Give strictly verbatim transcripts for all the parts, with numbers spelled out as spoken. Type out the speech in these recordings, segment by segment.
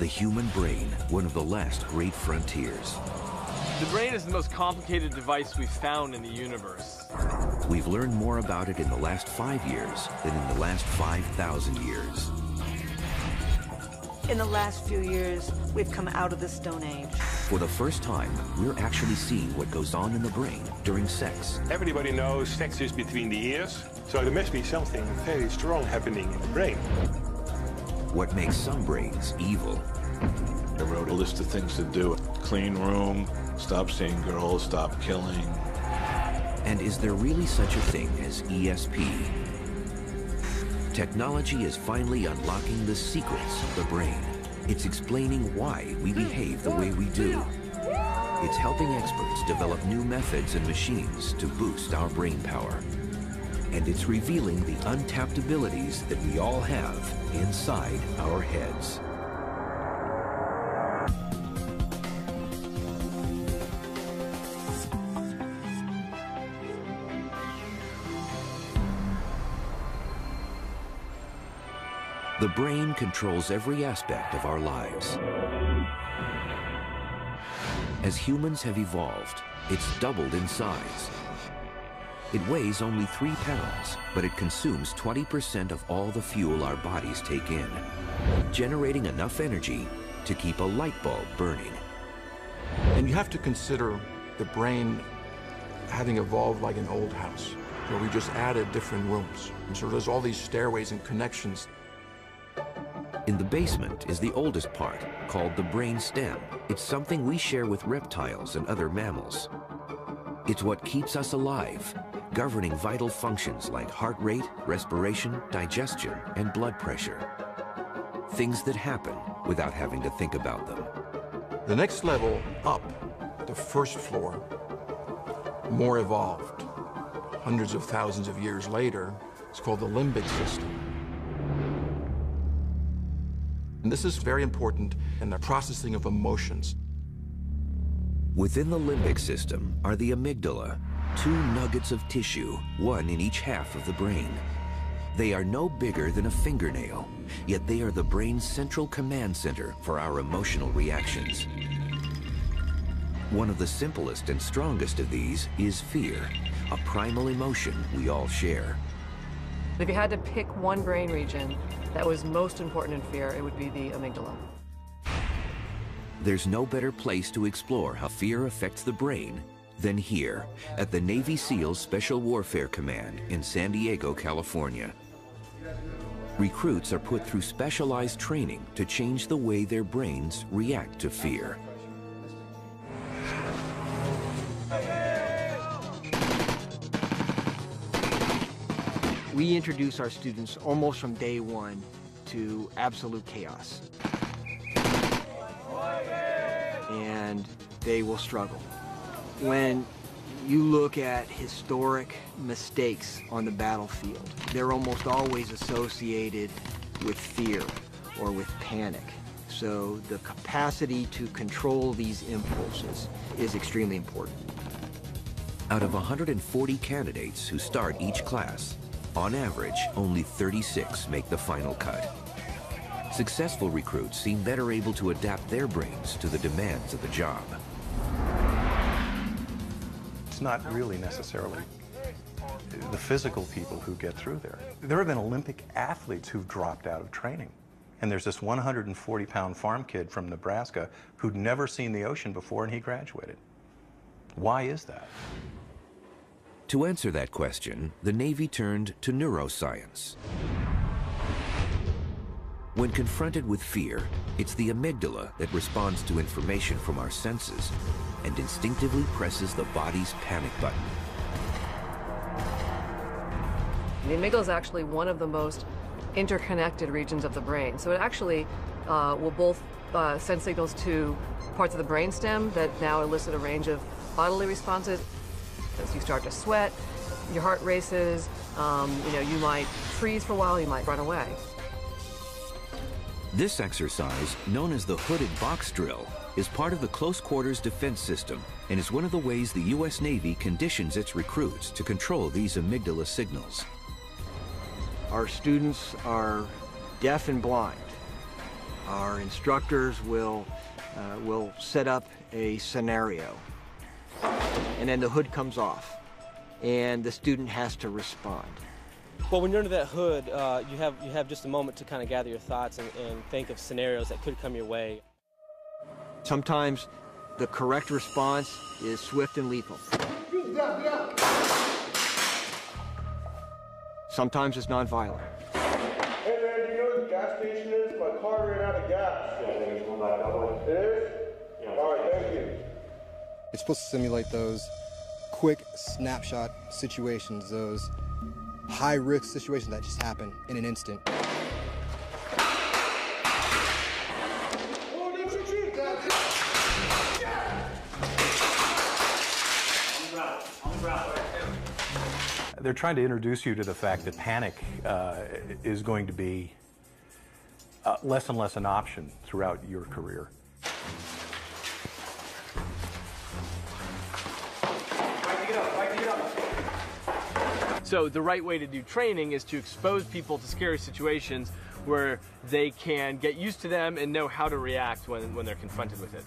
The human brain, one of the last great frontiers. The brain is the most complicated device we've found in the universe. We've learned more about it in the last five years than in the last five thousand years. In the last few years, we've come out of the Stone Age. For the first time, we're actually seeing what goes on in the brain during sex. Everybody knows sex is between the ears, so there must be something very strong happening in the brain. What makes some brains evil. I wrote a list of things to do. Clean room, stop seeing girls, stop killing. And is there really such a thing as E S P? Technology is finally unlocking the secrets of the brain. It's explaining why we behave the way we do. It's helping experts develop new methods and machines to boost our brain power. And it's revealing the untapped abilities that we all have inside our heads. The brain controls every aspect of our lives. As humans have evolved, it's doubled in size. It weighs only three pounds, but it consumes twenty percent of all the fuel our bodies take in, generating enough energy to keep a light bulb burning. And you have to consider the brain having evolved like an old house, where we just added different rooms. And so there's all these stairways and connections. In the basement is the oldest part, called the brain stem. It's something we share with reptiles and other mammals. It's what keeps us alive, governing vital functions like heart rate, respiration, digestion, and blood pressure. Things that happen without having to think about them. The next level up, the first floor, more evolved, hundreds of thousands of years later, it's called the limbic system. And this is very important in the processing of emotions. Within the limbic system are the amygdala, two nuggets of tissue, one in each half of the brain. They are no bigger than a fingernail, yet they are the brain's central command center for our emotional reactions. One of the simplest and strongest of these is fear, a primal emotion we all share. If you had to pick one brain region that was most important in fear, it would be the amygdala. There's no better place to explore how fear affects the brain than here at the Navy SEALs Special Warfare Command in San Diego, California. Recruits are put through specialized training to change the way their brains react to fear. We introduce our students almost from day one to absolute chaos. And they will struggle. When you look at historic mistakes on the battlefield, they're almost always associated with fear or with panic. So the capacity to control these impulses is extremely important. Out of one hundred forty candidates who start each class, on average, only thirty-six make the final cut. Successful recruits seem better able to adapt their brains to the demands of the job. It's not really necessarily the physical people who get through there. There have been Olympic athletes who've dropped out of training. And there's this one hundred forty pound farm kid from Nebraska who'd never seen the ocean before, and he graduated. Why is that? To answer that question, the Navy turned to neuroscience. When confronted with fear, it's the amygdala that responds to information from our senses and instinctively presses the body's panic button. The amygdala is actually one of the most interconnected regions of the brain, so it actually uh, will both uh, send signals to parts of the brainstem that now elicit a range of bodily responses. As you start to sweat, your heart races, um, you know, you might freeze for a while, you might run away. This exercise, known as the hooded box drill, is part of the close quarters defense system and is one of the ways the U S Navy conditions its recruits to control these amygdala signals. Our students are deaf and blind. Our instructors will, uh, will set up a scenario, and then the hood comes off, and the student has to respond. Well, when you're under that hood, uh, you have, you have just a moment to kind of gather your thoughts and, and think of scenarios that could come your way. Sometimes the correct response is swift and lethal. Sometimes it's nonviolent. Hey there, do you know where the gas station is? My car ran out of gas. It is? All right, thank you. It's supposed to simulate those quick snapshot situations, those high-risk situations that just happen in an instant. They're trying to introduce you to the fact that panic uh, is going to be uh, less and less an option throughout your career. So the right way to do training is to expose people to scary situations where they can get used to them and know how to react when, when they're confronted with it.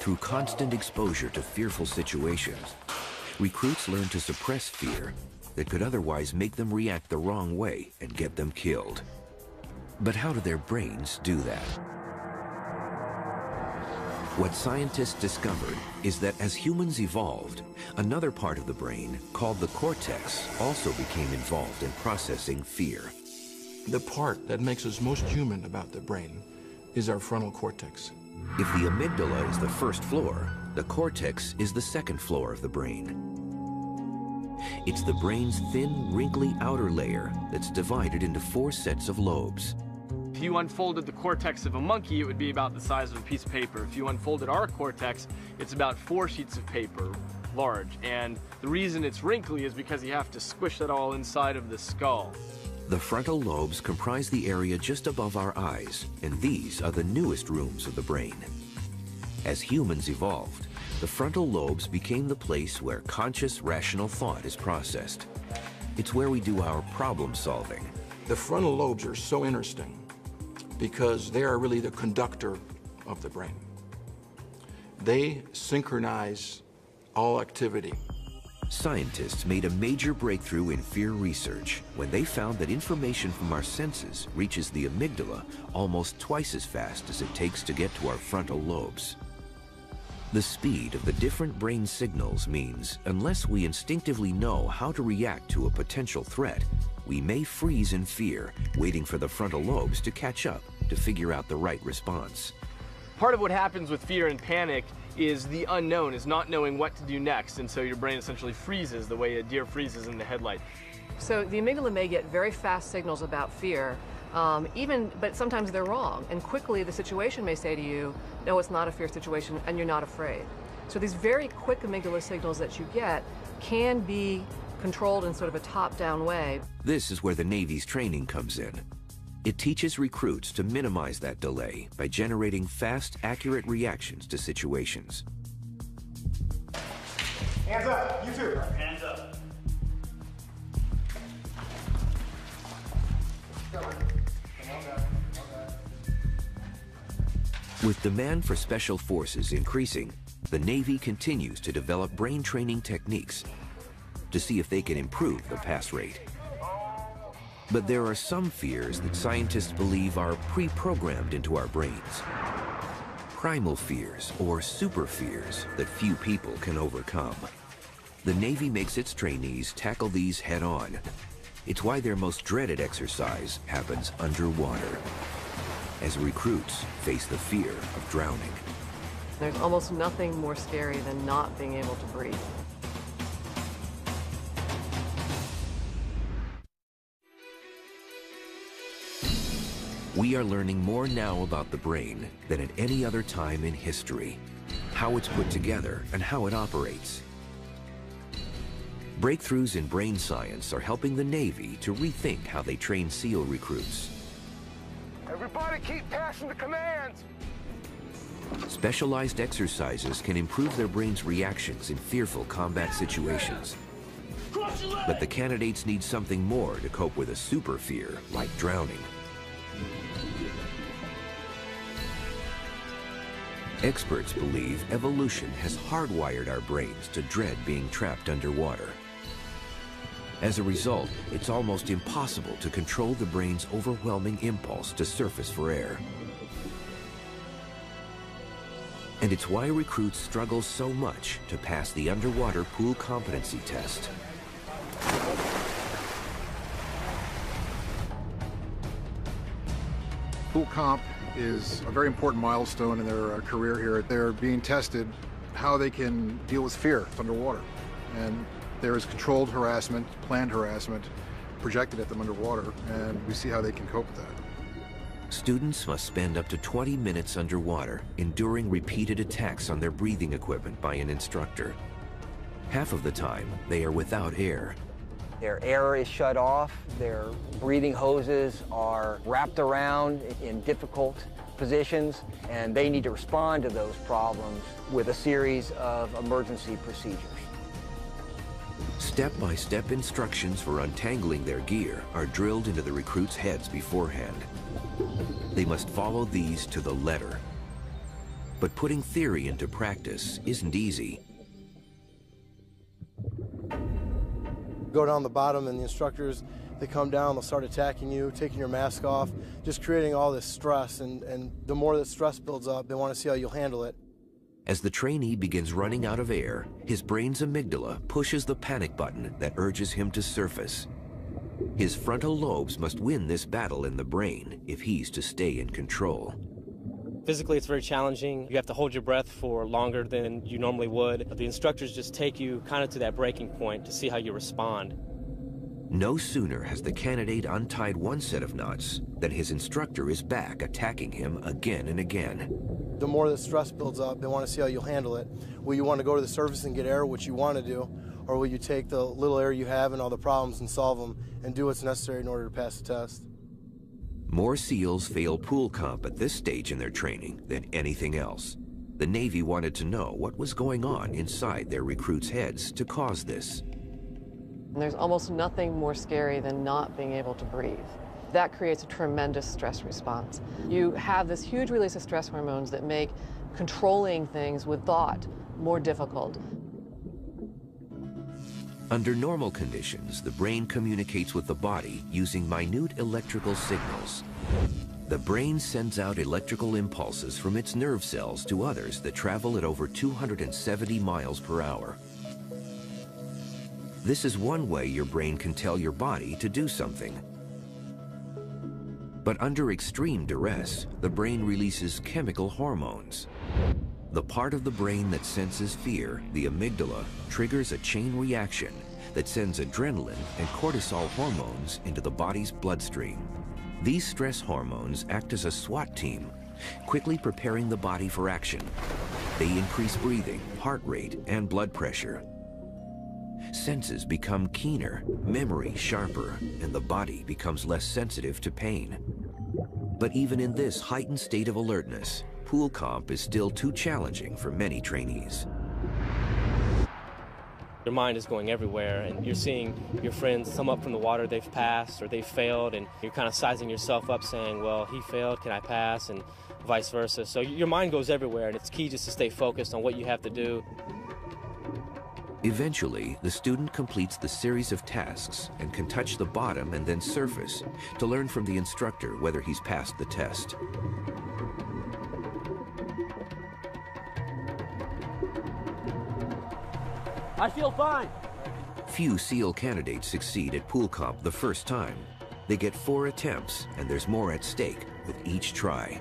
Through constant exposure to fearful situations, recruits learn to suppress fear that could otherwise make them react the wrong way and get them killed. But how do their brains do that? What scientists discovered is that as humans evolved, another part of the brain, called the cortex, also became involved in processing fear. The part that makes us most human about the brain is our frontal cortex. If the amygdala is the first floor, the cortex is the second floor of the brain. It's the brain's thin, wrinkly outer layer that's divided into four sets of lobes. If you unfolded the cortex of a monkey, it would be about the size of a piece of paper. If you unfolded our cortex, it's about four sheets of paper, large. And the reason it's wrinkly is because you have to squish it all inside of the skull. The frontal lobes comprise the area just above our eyes, and these are the newest rooms of the brain. As humans evolved, the frontal lobes became the place where conscious, rational thought is processed. It's where we do our problem solving. The frontal lobes are so interesting, because they are really the conductor of the brain. They synchronize all activity. Scientists made a major breakthrough in fear research when they found that information from our senses reaches the amygdala almost twice as fast as it takes to get to our frontal lobes. The speed of the different brain signals means unless we instinctively know how to react to a potential threat, we may freeze in fear, waiting for the frontal lobes to catch up to figure out the right response. Part of what happens with fear and panic is the unknown, is not knowing what to do next, and so your brain essentially freezes the way a deer freezes in the headlight. So the amygdala may get very fast signals about fear, um, even, but sometimes they're wrong, and quickly the situation may say to you, no, it's not a fear situation, and you're not afraid. So these very quick amygdala signals that you get can be controlled in sort of a top-down way. This is where the Navy's training comes in. It teaches recruits to minimize that delay by generating fast, accurate reactions to situations. Hands up, you two. Hands up. With demand for special forces increasing, the Navy continues to develop brain training techniques to see if they can improve the pass rate. But there are some fears that scientists believe are pre-programmed into our brains. Primal fears or super fears that few people can overcome. The Navy makes its trainees tackle these head-on. It's why their most dreaded exercise happens underwater, as recruits face the fear of drowning. There's almost nothing more scary than not being able to breathe. We are learning more now about the brain than at any other time in history, how it's put together and how it operates. Breakthroughs in brain science are helping the Navy to rethink how they train SEAL recruits. Everybody keep passing the commands! Specialized exercises can improve their brain's reactions in fearful combat situations. But the candidates need something more to cope with a super fear like drowning. Experts believe evolution has hardwired our brains to dread being trapped underwater. As a result, it's almost impossible to control the brain's overwhelming impulse to surface for air. And it's why recruits struggle so much to pass the underwater pool competency test. Pool comp is a very important milestone in their uh, career here. They're being tested how they can deal with fear underwater. And there is controlled harassment, planned harassment, projected at them underwater, and we see how they can cope with that. Students must spend up to twenty minutes underwater, enduring repeated attacks on their breathing equipment by an instructor. Half of the time, they are without air. Their air is shut off, their breathing hoses are wrapped around in difficult positions, and they need to respond to those problems with a series of emergency procedures. Step-by-step instructions for untangling their gear are drilled into the recruits' heads beforehand. They must follow these to the letter. But putting theory into practice isn't easy. Go down the bottom and the instructors, they come down, they'll start attacking you, taking your mask off, just creating all this stress, and, and the more that stress builds up, they want to see how you'll handle it. As the trainee begins running out of air, his brain's amygdala pushes the panic button that urges him to surface. His frontal lobes must win this battle in the brain if he's to stay in control. Physically, it's very challenging. You have to hold your breath for longer than you normally would. The instructors just take you kind of to that breaking point to see how you respond. No sooner has the candidate untied one set of knots than his instructor is back attacking him again and again. The more the stress builds up, they want to see how you'll handle it. Will you want to go to the surface and get air, which you want to do, or will you take the little air you have and all the problems and solve them and do what's necessary in order to pass the test? More SEALs fail pool comp at this stage in their training than anything else. The Navy wanted to know what was going on inside their recruits' heads to cause this. And there's almost nothing more scary than not being able to breathe. That creates a tremendous stress response. You have this huge release of stress hormones that make controlling things with thought more difficult. Under normal conditions, the brain communicates with the body using minute electrical signals. The brain sends out electrical impulses from its nerve cells to others that travel at over two hundred seventy miles per hour. This is one way your brain can tell your body to do something. But under extreme duress, the brain releases chemical hormones. The part of the brain that senses fear, the amygdala, triggers a chain reaction that sends adrenaline and cortisol hormones into the body's bloodstream. These stress hormones act as a SWAT team, quickly preparing the body for action. They increase breathing, heart rate, and blood pressure. Senses become keener, memory sharper, and the body becomes less sensitive to pain. But even in this heightened state of alertness, pool comp is still too challenging for many trainees. Your mind is going everywhere, and you're seeing your friends come up from the water, they've passed or they failed, and you're kind of sizing yourself up saying, well, he failed, can I pass, and vice versa. So your mind goes everywhere, and it's key just to stay focused on what you have to do. Eventually, the student completes the series of tasks and can touch the bottom and then surface to learn from the instructor whether he's passed the test. I feel fine. Few SEAL candidates succeed at pool comp the first time. They get four attempts, and there's more at stake with each try.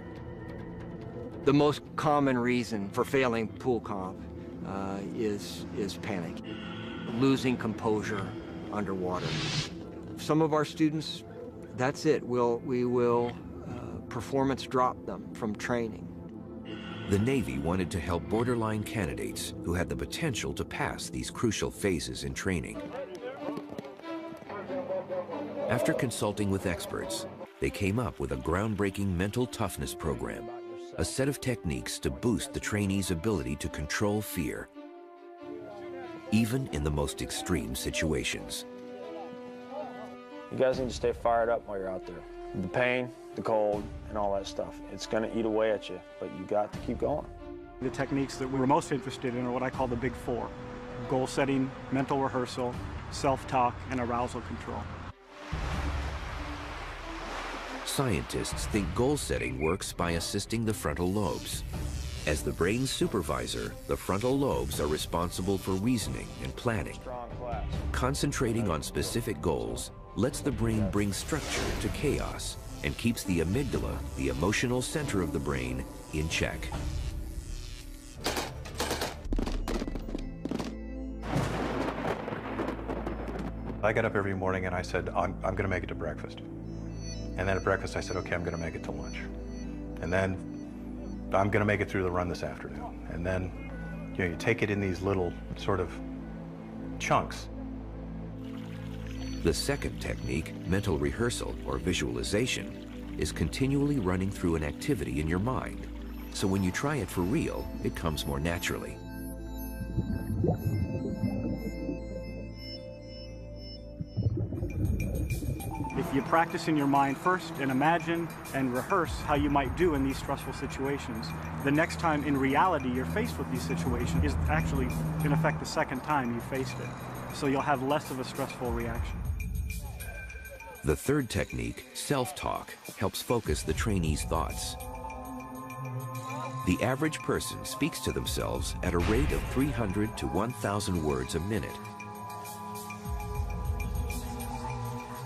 The most common reason for failing pool comp uh, is, is panic, losing composure underwater. Some of our students, that's it. We'll, we will uh, performance drop them from training. The Navy wanted to help borderline candidates who had the potential to pass these crucial phases in training. After consulting with experts, they came up with a groundbreaking mental toughness program, a set of techniques to boost the trainees' ability to control fear, even in the most extreme situations. You guys need to stay fired up while you're out there. The pain, the cold, and all that stuff. It's gonna eat away at you, but you got to keep going. The techniques that we were most interested in are what I call the big four: goal setting, mental rehearsal, self-talk, and arousal control. Scientists think goal setting works by assisting the frontal lobes. As the brain's supervisor, the frontal lobes are responsible for reasoning and planning. Concentrating on specific goals lets the brain bring structure to chaos and keeps the amygdala, the emotional center of the brain, in check. I got up every morning and I said, I'm, I'm gonna make it to breakfast. And then at breakfast I said, okay, I'm gonna make it to lunch. And then I'm gonna make it through the run this afternoon. And then, you know, you take it in these little sort of chunks. The second technique, mental rehearsal or visualization, is continually running through an activity in your mind. So when you try it for real, it comes more naturally. If you practice in your mind first and imagine and rehearse how you might do in these stressful situations, the next time in reality you're faced with these situations is actually, in effect, the second time you faced it. So you'll have less of a stressful reaction. The third technique, self-talk, helps focus the trainee's thoughts. The average person speaks to themselves at a rate of three hundred to one thousand words a minute.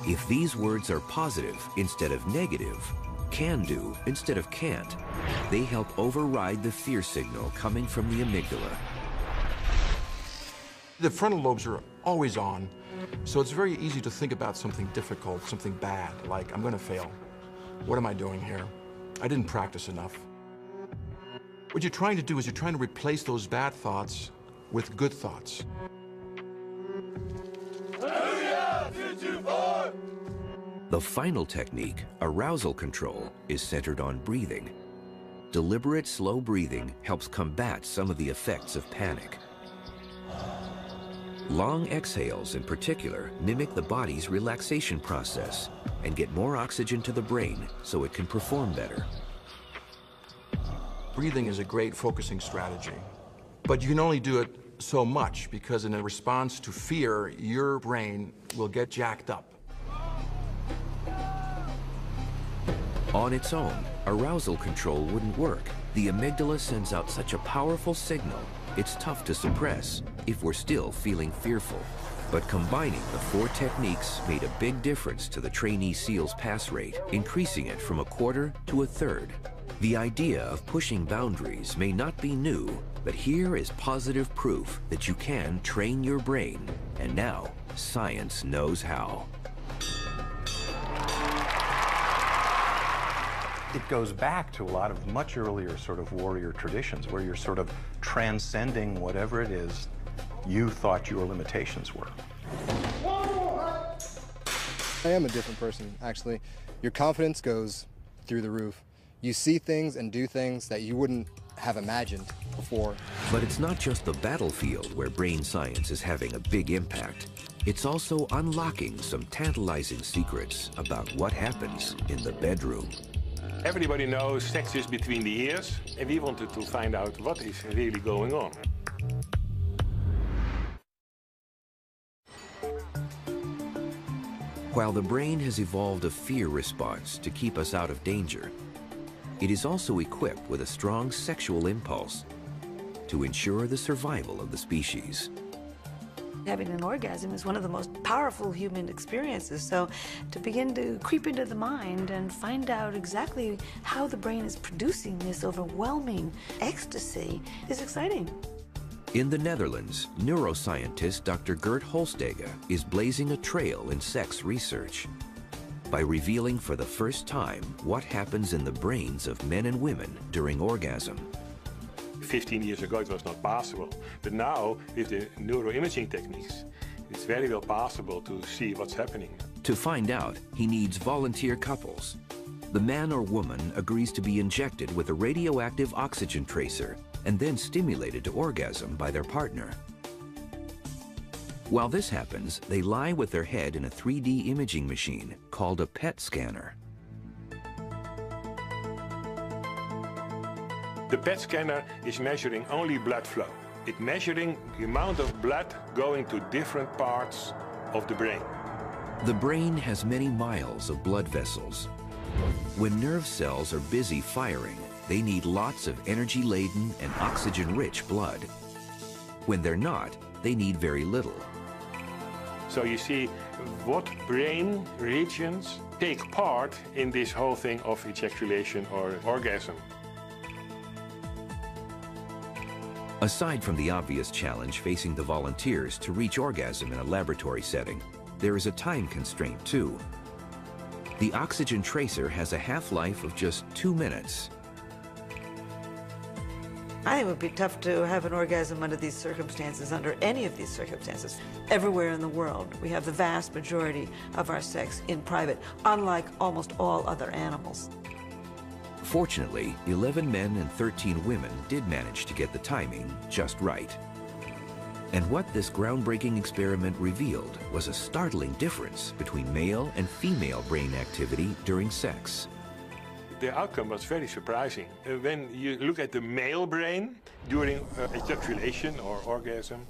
If these words are positive instead of negative, can do instead of can't, they help override the fear signal coming from the amygdala. The frontal lobes are always on, so it's very easy to think about something difficult, something bad, like I'm gonna fail. What am I doing here? I didn't practice enough. What you're trying to do is you're trying to replace those bad thoughts with good thoughts. Hallelujah! two two four! The final technique, arousal control, is centered on breathing. Deliberate, slow breathing helps combat some of the effects of panic. Long exhales, in particular, mimic the body's relaxation process and get more oxygen to the brain so it can perform better. Breathing is a great focusing strategy, but you can only do it so much because in a response to fear, your brain will get jacked up. On its own, arousal control wouldn't work. The amygdala sends out such a powerful signal, it's tough to suppress if we're still feeling fearful. But combining the four techniques made a big difference to the trainee SEAL's pass rate, increasing it from a quarter to a third. The idea of pushing boundaries may not be new, but here is positive proof that you can train your brain, and now science knows how. It goes back to a lot of much earlier sort of warrior traditions where you're sort of transcending whatever it is you thought your limitations were. I am a different person, actually. Your confidence goes through the roof. You see things and do things that you wouldn't have imagined before. But it's not just the battlefield where brain science is having a big impact. It's also unlocking some tantalizing secrets about what happens in the bedroom. Everybody knows sex is between the ears, and we wanted to find out what is really going on. While the brain has evolved a fear response to keep us out of danger, it is also equipped with a strong sexual impulse to ensure the survival of the species. Having an orgasm is one of the most powerful human experiences, so to begin to creep into the mind and find out exactly how the brain is producing this overwhelming ecstasy is exciting. In the Netherlands, neuroscientist Doctor Gert Holstege is blazing a trail in sex research by revealing for the first time what happens in the brains of men and women during orgasm. fifteen years ago it was not possible, but now with the neuroimaging techniques, it's very well possible to see what's happening. To find out, he needs volunteer couples. The man or woman agrees to be injected with a radioactive oxygen tracer and then stimulated to orgasm by their partner. While this happens, they lie with their head in a three D imaging machine called a P E T scanner. The P E T scanner is measuring only blood flow. It's measuring the amount of blood going to different parts of the brain. The brain has many miles of blood vessels. When nerve cells are busy firing, they need lots of energy-laden and oxygen-rich blood. When they're not, they need very little. So you see what brain regions take part in this whole thing of ejaculation or orgasm. Aside from the obvious challenge facing the volunteers to reach orgasm in a laboratory setting, there is a time constraint too. The oxygen tracer has a half-life of just two minutes. I think it would be tough to have an orgasm under these circumstances, under any of these circumstances. Everywhere in the world, we have the vast majority of our sex in private, unlike almost all other animals. Fortunately, eleven men and thirteen women did manage to get the timing just right. And what this groundbreaking experiment revealed was a startling difference between male and female brain activity during sex. The outcome was very surprising. Uh, when you look at the male brain during uh, ejaculation or orgasm,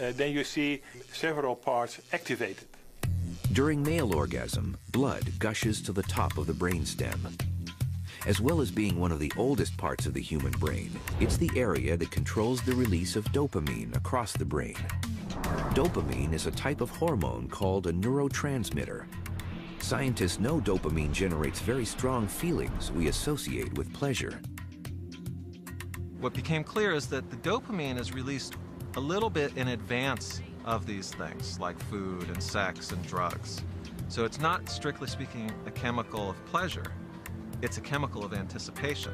uh, then you see several parts activated. During male orgasm, blood gushes to the top of the brainstem. As well as being one of the oldest parts of the human brain, it's the area that controls the release of dopamine across the brain. Dopamine is a type of hormone called a neurotransmitter. Scientists know dopamine generates very strong feelings we associate with pleasure. What became clear is that the dopamine is released a little bit in advance of these things, like food and sex and drugs. So it's not, strictly speaking, a chemical of pleasure. It's a chemical of anticipation.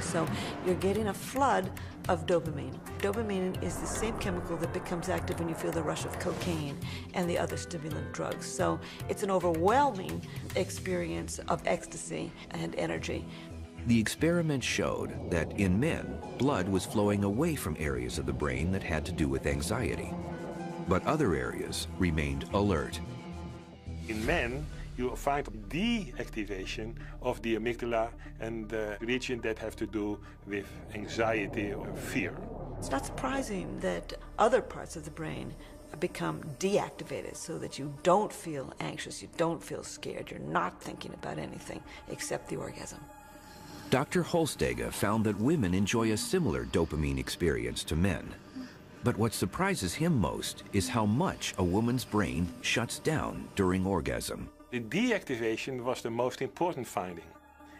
So you're getting a flood of dopamine. Dopamine is the same chemical that becomes active when you feel the rush of cocaine and the other stimulant drugs. So it's an overwhelming experience of ecstasy and energy. The experiment showed that in men, blood was flowing away from areas of the brain that had to do with anxiety, but other areas remained alert. In men, you find deactivation of the amygdala and the region that have to do with anxiety or fear. It's not surprising that other parts of the brain become deactivated so that you don't feel anxious, you don't feel scared, you're not thinking about anything except the orgasm. Doctor Holstege found that women enjoy a similar dopamine experience to men. But what surprises him most is how much a woman's brain shuts down during orgasm. The deactivation was the most important finding.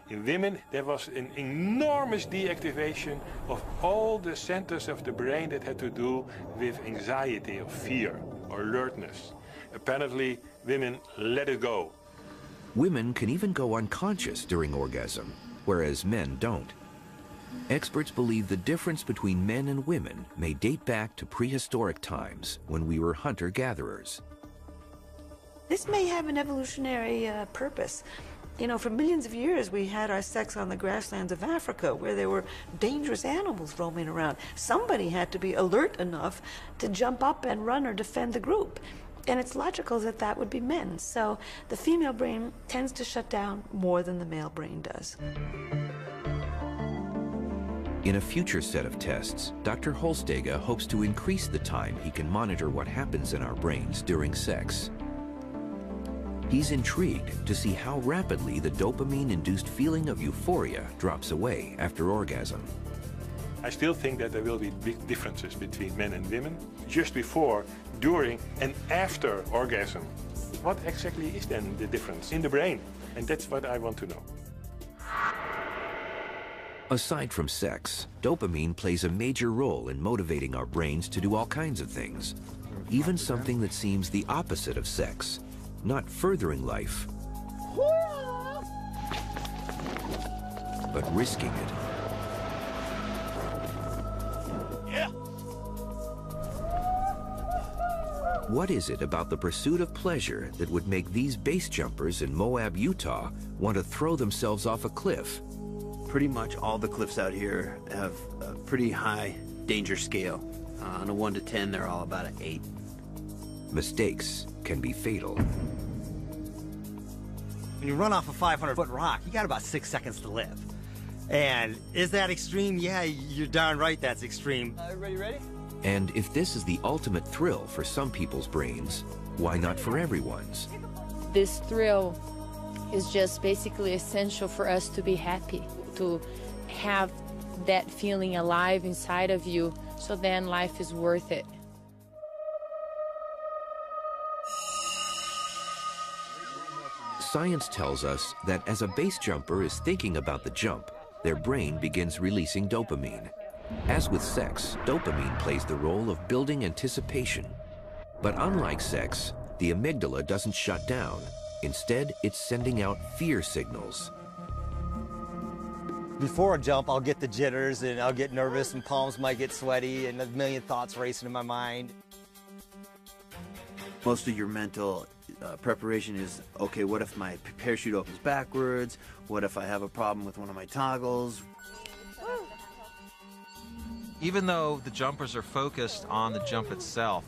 In women, there was an enormous deactivation of all the centers of the brain that had to do with anxiety or fear or alertness. Apparently, women let it go. Women can even go unconscious during orgasm, whereas men don't. Experts believe the difference between men and women may date back to prehistoric times when we were hunter-gatherers. This may have an evolutionary uh, purpose. You know, for millions of years we had our sex on the grasslands of Africa where there were dangerous animals roaming around. Somebody had to be alert enough to jump up and run or defend the group. And it's logical that that would be men. So the female brain tends to shut down more than the male brain does. In a future set of tests, Doctor Holstege hopes to increase the time he can monitor what happens in our brains during sex. He's intrigued to see how rapidly the dopamine-induced feeling of euphoria drops away after orgasm. I still think that there will be big differences between men and women, just before, during, and after orgasm. What exactly is then the difference in the brain? And that's what I want to know. Aside from sex, dopamine plays a major role in motivating our brains to do all kinds of things, even something that seems the opposite of sex, not furthering life, but risking it. Yeah. What is it about the pursuit of pleasure that would make these base jumpers in Moab, Utah, want to throw themselves off a cliff? Pretty much all the cliffs out here have a pretty high danger scale. Uh, on a one to ten, they're all about an eight. Mistakes can be fatal. When you run off a five hundred foot rock, you got about six seconds to live. And is that extreme? Yeah, you're darn right that's extreme. Uh, everybody ready? And if this is the ultimate thrill for some people's brains, why not for everyone's? This thrill is just basically essential for us to be happy, to have that feeling alive inside of you, so then life is worth it. Science tells us that as a base jumper is thinking about the jump, their brain begins releasing dopamine. As with sex, dopamine plays the role of building anticipation. But unlike sex, the amygdala doesn't shut down. Instead, it's sending out fear signals. Before a jump, I'll get the jitters and I'll get nervous and palms might get sweaty and a million thoughts racing in my mind. Most of your mental Uh, preparation is, okay, what if my parachute opens backwards? What if I have a problem with one of my toggles? Even though the jumpers are focused on the jump itself,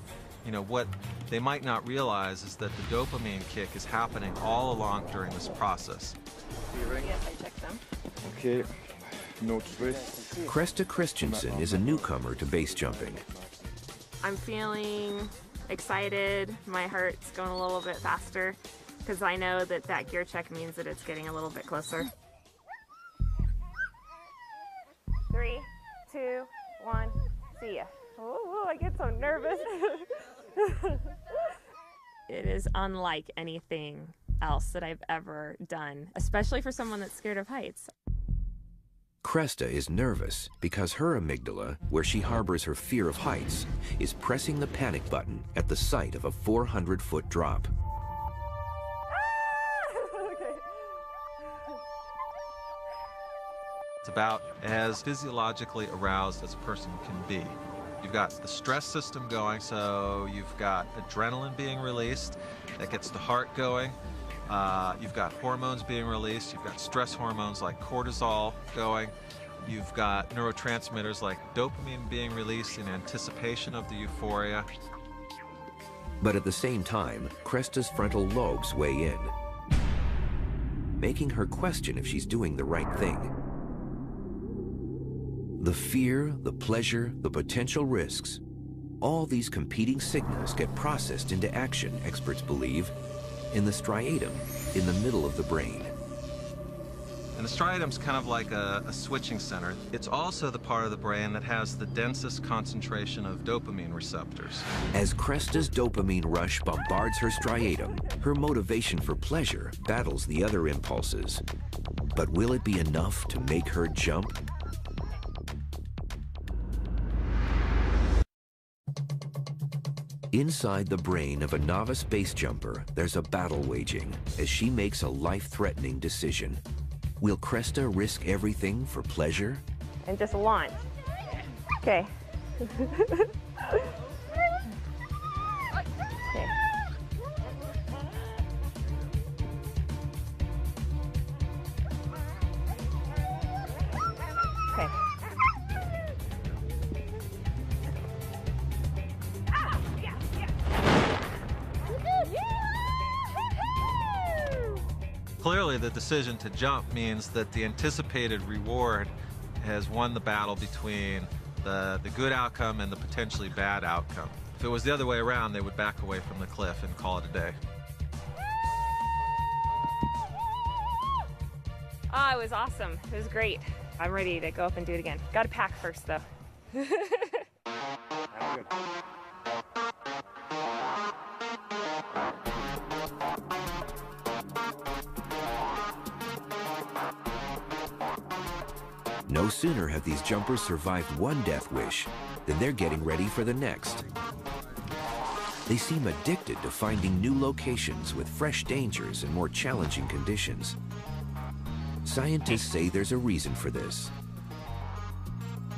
you know, what they might not realize is that the dopamine kick is happening all along during this process. Okay. Cresta Christensen is a newcomer to base jumping. I'm feeling excited, my heart's going a little bit faster because I know that that gear check means that it's getting a little bit closer. Three, two, one, see ya. Oh, I get so nervous. It is unlike anything else that I've ever done, especially for someone that's scared of heights. Cresta is nervous because her amygdala, where she harbors her fear of heights, is pressing the panic button at the sight of a four hundred foot drop. Ah! Okay. It's about as physiologically aroused as a person can be. You've got the stress system going, so you've got adrenaline being released that gets the heart going. Uh, you've got hormones being released, you've got stress hormones like cortisol going, you've got neurotransmitters like dopamine being released in anticipation of the euphoria. But at the same time, Cresta's frontal lobes weigh in, making her question if she's doing the right thing. The fear, the pleasure, the potential risks, all these competing signals get processed into action, experts believe, in the striatum, in the middle of the brain. And the striatum's kind of like a, a switching center. It's also the part of the brain that has the densest concentration of dopamine receptors. As Cresta's dopamine rush bombards her striatum, her motivation for pleasure battles the other impulses. But will it be enough to make her jump? Inside the brain of a novice base jumper, there's a battle waging as she makes a life-threatening decision. Will Cresta risk everything for pleasure? And just launch. Okay. Okay. Clearly, the decision to jump means that the anticipated reward has won the battle between the, the good outcome and the potentially bad outcome. If it was the other way around, they would back away from the cliff and call it a day. Oh, it was awesome. It was great. I'm ready to go up and do it again. Gotta pack first, though. No sooner have these jumpers survived one death wish than they're getting ready for the next. They seem addicted to finding new locations with fresh dangers and more challenging conditions. Scientists say there's a reason for this.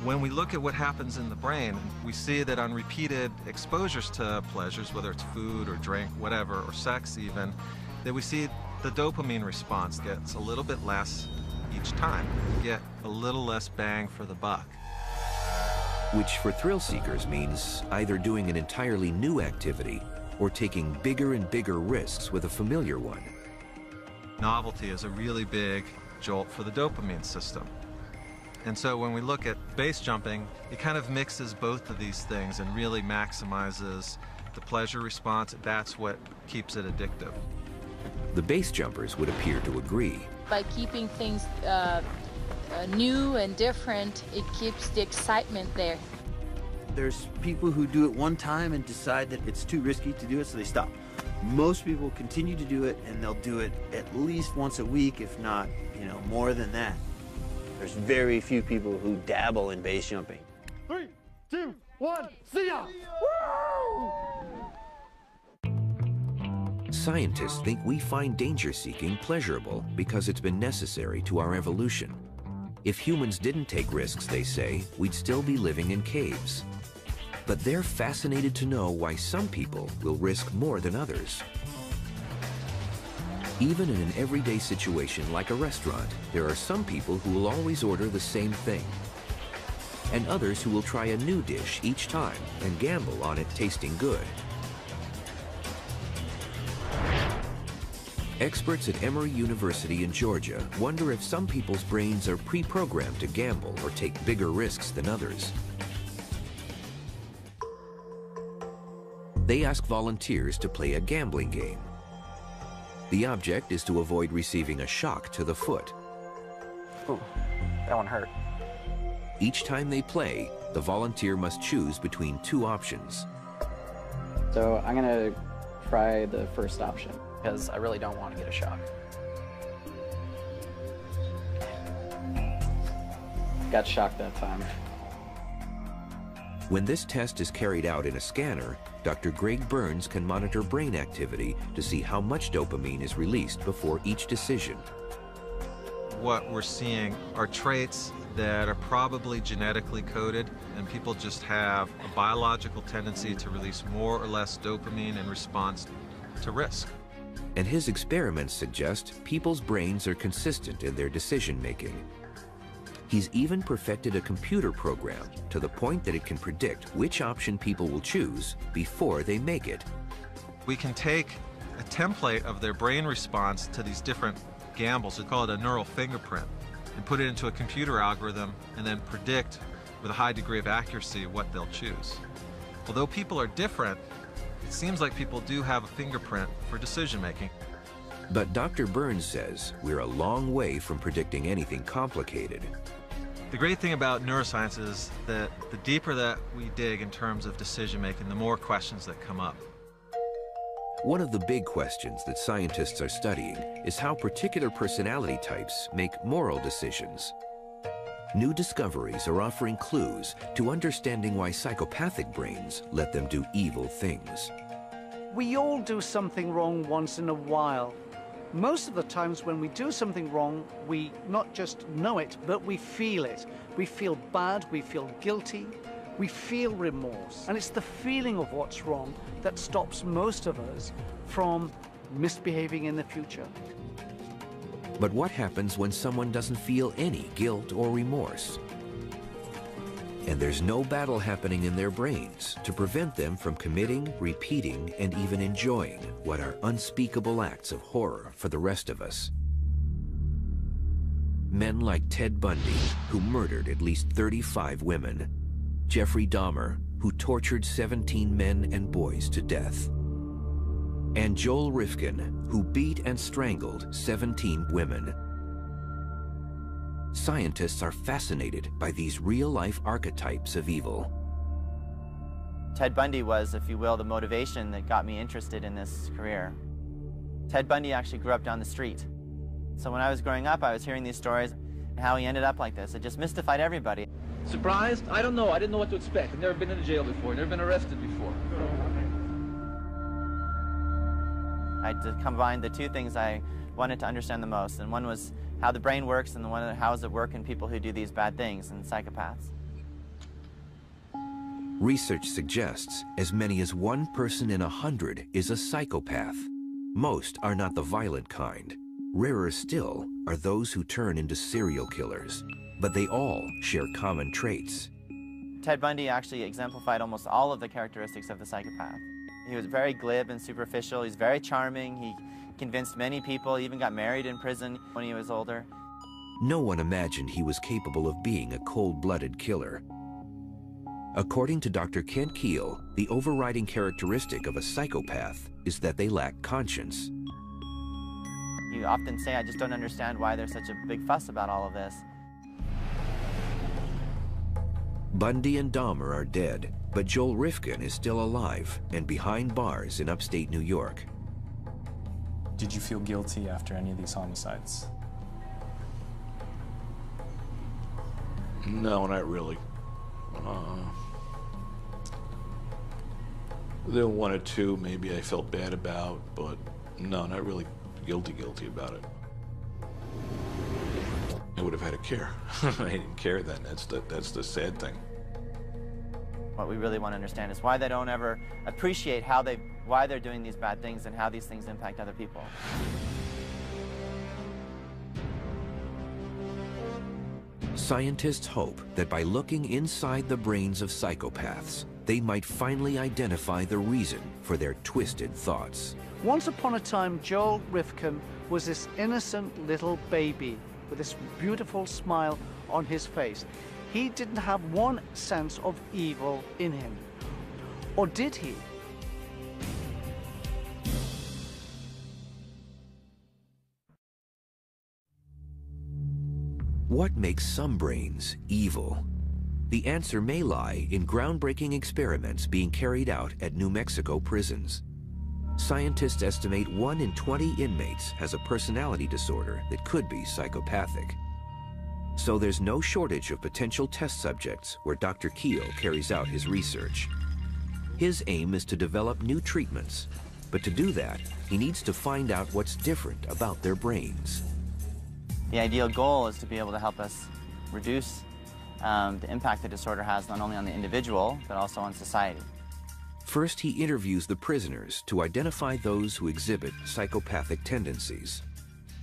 When we look at what happens in the brain, we see that on repeated exposures to pleasures, whether it's food or drink, whatever, or sex even, that we see the dopamine response gets a little bit less each time. You get a little less bang for the buck. Which for thrill seekers means either doing an entirely new activity or taking bigger and bigger risks with a familiar one. Novelty is a really big jolt for the dopamine system. And so when we look at base jumping, it kind of mixes both of these things and really maximizes the pleasure response. That's what keeps it addictive. The base jumpers would appear to agree. By keeping things uh, uh, new and different, it keeps the excitement there. There's people who do it one time and decide that it's too risky to do it, so they stop. Most people continue to do it, and they'll do it at least once a week, if not, you know, more than that. There's very few people who dabble in base jumping. Three, two, one, see ya! Woo! Scientists think we find danger-seeking pleasurable because it's been necessary to our evolution. If humans didn't take risks, they say, we'd still be living in caves. But they're fascinated to know why some people will risk more than others. Even in an everyday situation like a restaurant, there are some people who will always order the same thing, and others who will try a new dish each time and gamble on it tasting good. Experts at Emory University in Georgia wonder if some people's brains are pre-programmed to gamble or take bigger risks than others. They ask volunteers to play a gambling game. The object is to avoid receiving a shock to the foot. Ooh, that one hurt. Each time they play, the volunteer must choose between two options. So I'm gonna try the first option because I really don't want to get a shock. Got shocked that time. When this test is carried out in a scanner, Doctor Greg Burns can monitor brain activity to see how much dopamine is released before each decision. What we're seeing are traits that are probably genetically coded, and people just have a biological tendency to release more or less dopamine in response to risk. And his experiments suggest people's brains are consistent in their decision-making. He's even perfected a computer program to the point that it can predict which option people will choose before they make it. We can take a template of their brain response to these different gambles, we call it a neural fingerprint, and put it into a computer algorithm and then predict with a high degree of accuracy what they'll choose. Although people are different, it seems like people do have a fingerprint for decision making. But Doctor Burns says we're a long way from predicting anything complicated. The great thing about neuroscience is that the deeper that we dig in terms of decision making, the more questions that come up. One of the big questions that scientists are studying is how particular personality types make moral decisions. New discoveries are offering clues to understanding why psychopathic brains let them do evil things. We all do something wrong once in a while. Most of the times when we do something wrong, we not just know it, but we feel it. We feel bad, we feel guilty, we feel remorse. And it's the feeling of what's wrong that stops most of us from misbehaving in the future. But what happens when someone doesn't feel any guilt or remorse? And there's no battle happening in their brains to prevent them from committing, repeating, and even enjoying what are unspeakable acts of horror for the rest of us. Men like Ted Bundy, who murdered at least thirty-five women, Jeffrey Dahmer, who tortured seventeen men and boys to death, and Joel Rifkin, who beat and strangled seventeen women. Scientists are fascinated by these real-life archetypes of evil. Ted Bundy was, if you will, the motivation that got me interested in this career. Ted Bundy actually grew up down the street. So when I was growing up, I was hearing these stories and how he ended up like this. It just mystified everybody. Surprised? I don't know. I didn't know what to expect. I've never been in jail before. I've never been arrested before. I combined the two things I wanted to understand the most, and one was how the brain works, and the one how does it work in people who do these bad things, and psychopaths. Research suggests as many as one person in a hundred is a psychopath. Most are not the violent kind. Rarer still are those who turn into serial killers, but they all share common traits. Ted Bundy actually exemplified almost all of the characteristics of the psychopath. He was very glib and superficial. He's very charming. He convinced many people. He even got married in prison when he was older. no one imagined he was capable of being a cold-blooded killer. According to Doctor Kent Kiel, the overriding characteristic of a psychopath is that they lack conscience. You often say, I just don't understand why there's such a big fuss about all of this. Bundy and Dahmer are dead, but Joel Rifkin is still alive and behind bars in upstate New York. Did you feel guilty after any of these homicides? No, not really. Uh, there were one or two maybe I felt bad about, but no, not really guilty, guilty about it. I would have had to care. I didn't care then. That's the, that's the sad thing. What we really want to understand is why they don't ever appreciate how they, why they're doing these bad things and how these things impact other people. Scientists hope that by looking inside the brains of psychopaths, they might finally identify the reason for their twisted thoughts. Once upon a time, Joel Rifkin was this innocent little baby with this beautiful smile on his face. He didn't have one sense of evil in him. Or did he? What makes some brains evil? The answer may lie in groundbreaking experiments being carried out at New Mexico prisons. Scientists estimate one in twenty inmates has a personality disorder that could be psychopathic. So there's no shortage of potential test subjects where Doctor Kiel carries out his research. His aim is to develop new treatments, but to do that, he needs to find out what's different about their brains. The ideal goal is to be able to help us reduce um, the impact the disorder has not only on the individual, but also on society. First, he interviews the prisoners to identify those who exhibit psychopathic tendencies.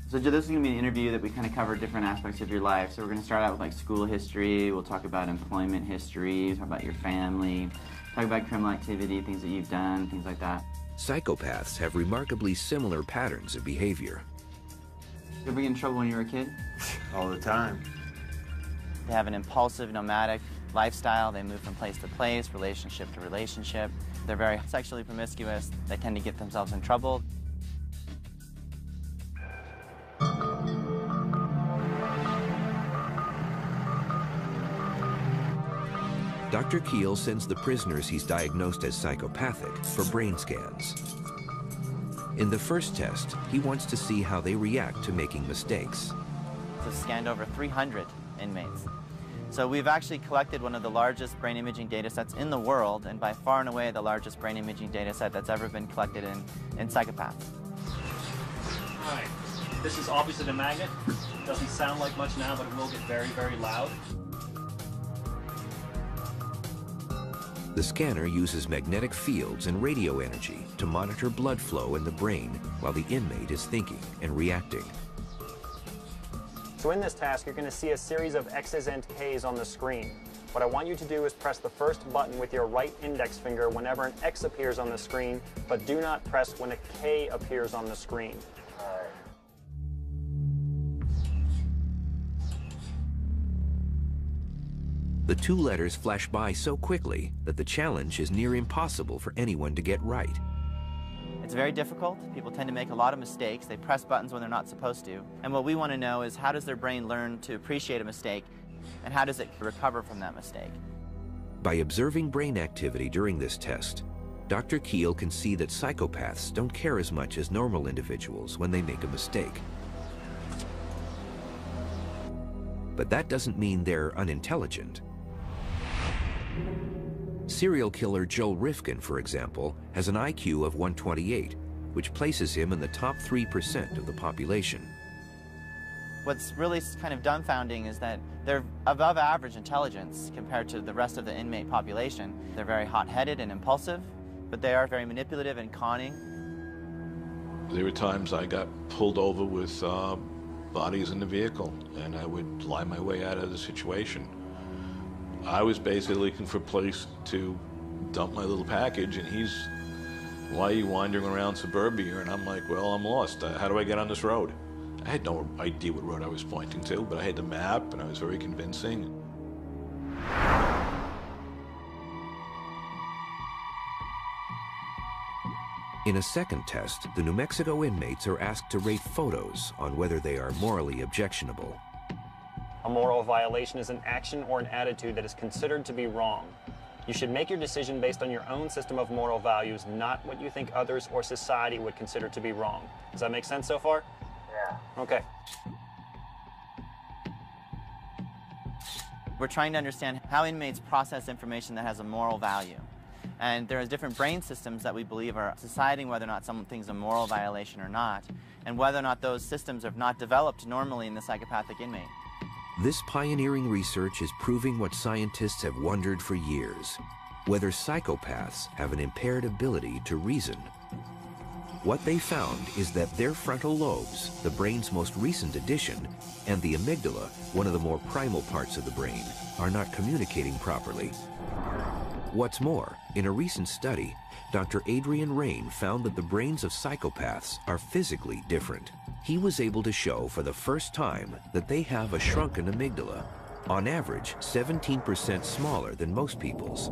So this is going to be an interview that we kind of cover different aspects of your life. So we're going to start out with like school history, we'll talk about employment history, talk about your family, talk about criminal activity, things that you've done, things like that. Psychopaths have remarkably similar patterns of behavior. Did you ever get in trouble when you were a kid? All the time. They have an impulsive, nomadic lifestyle. They move from place to place, relationship to relationship. They're very sexually promiscuous. They tend to get themselves in trouble. Doctor Kiel sends the prisoners he's diagnosed as psychopathic for brain scans. In the first test, he wants to see how they react to making mistakes. We've scanned over three hundred inmates. So we've actually collected one of the largest brain imaging data sets in the world, and by far and away the largest brain imaging data set that's ever been collected in, in psychopaths. All right. This is obviously a magnet. It doesn't sound like much now, but it will get very, very loud. The scanner uses magnetic fields and radio energy to monitor blood flow in the brain while the inmate is thinking and reacting. So in this task, you're going to see a series of X's and K's on the screen. What I want you to do is press the first button with your right index finger whenever an X appears on the screen, but do not press when a K appears on the screen. The two letters flash by so quickly that the challenge is near impossible for anyone to get right. It's very difficult. People tend to make a lot of mistakes. They press buttons when they're not supposed to. And what we want to know is how does their brain learn to appreciate a mistake and how does it recover from that mistake? By observing brain activity during this test, Doctor Kiel can see that psychopaths don't care as much as normal individuals when they make a mistake. But that doesn't mean they're unintelligent. Serial killer Joel Rifkin, for example, has an I Q of one twenty-eight, which places him in the top three percent of the population. What's really kind of dumbfounding is that they're above average intelligence compared to the rest of the inmate population. They're very hot-headed and impulsive, but they are very manipulative and conning. There were times I got pulled over with uh, bodies in the vehicle, and I would lie my way out of the situation. I was basically looking for a place to dump my little package, and he's, why are you wandering around suburbia? And I'm like, well, I'm lost. Uh, how do I get on this road? I had no idea what road I was pointing to, but I had the map, and I was very convincing. In a second test, the New Mexico inmates are asked to rate photos on whether they are morally objectionable. A moral violation is an action or an attitude that is considered to be wrong. You should make your decision based on your own system of moral values, not what you think others or society would consider to be wrong. Does that make sense so far? Yeah. Okay. We're trying to understand how inmates process information that has a moral value. And there are different brain systems that we believe are deciding whether or not something's a moral violation or not, and whether or not those systems have not developed normally in the psychopathic inmate. This pioneering research is proving what scientists have wondered for years, whether psychopaths have an impaired ability to reason. What they found is that their frontal lobes, the brain's most recent addition, and the amygdala, one of the more primal parts of the brain, are not communicating properly. What's more, in a recent study, Doctor Adrian Raine found that the brains of psychopaths are physically different. He was able to show for the first time that they have a shrunken amygdala, on average seventeen percent smaller than most people's.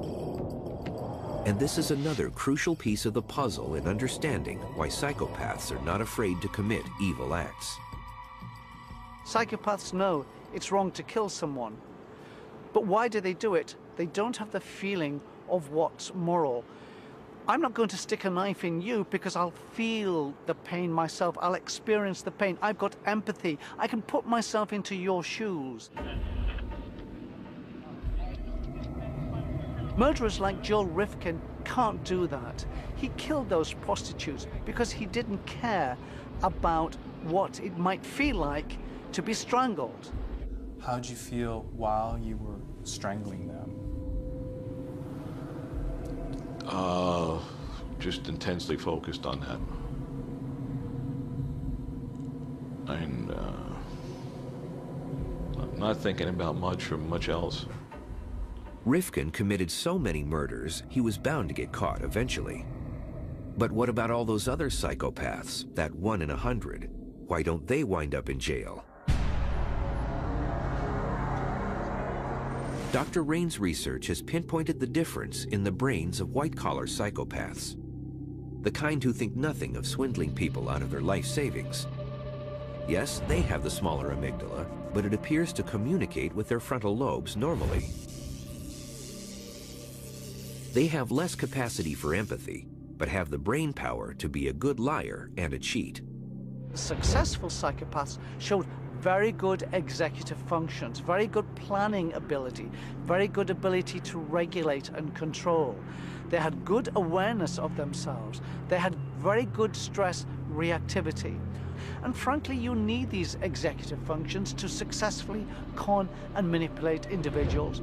And this is another crucial piece of the puzzle in understanding why psychopaths are not afraid to commit evil acts. Psychopaths know it's wrong to kill someone, but why do they do it? They don't have the feeling of what's moral. I'm not going to stick a knife in you because I'll feel the pain myself. I'll experience the pain. I've got empathy. I can put myself into your shoes. Murderers like Joel Rifkin can't do that. He killed those prostitutes because he didn't care about what it might feel like to be strangled. How'd you feel while you were strangling them? Uh, just intensely focused on that, and uh, not thinking about much or much else. Rifkin committed so many murders, he was bound to get caught eventually. But what about all those other psychopaths, that one in a hundred? Why don't they wind up in jail? Doctor Raine's research has pinpointed the difference in the brains of white-collar psychopaths, the kind who think nothing of swindling people out of their life savings. Yes, they have the smaller amygdala, but it appears to communicate with their frontal lobes normally. They have less capacity for empathy, but have the brain power to be a good liar and a cheat. Successful psychopaths showed very good executive functions, very good planning ability, very good ability to regulate and control. They had good awareness of themselves. They had very good stress reactivity. And frankly, you need these executive functions to successfully con and manipulate individuals.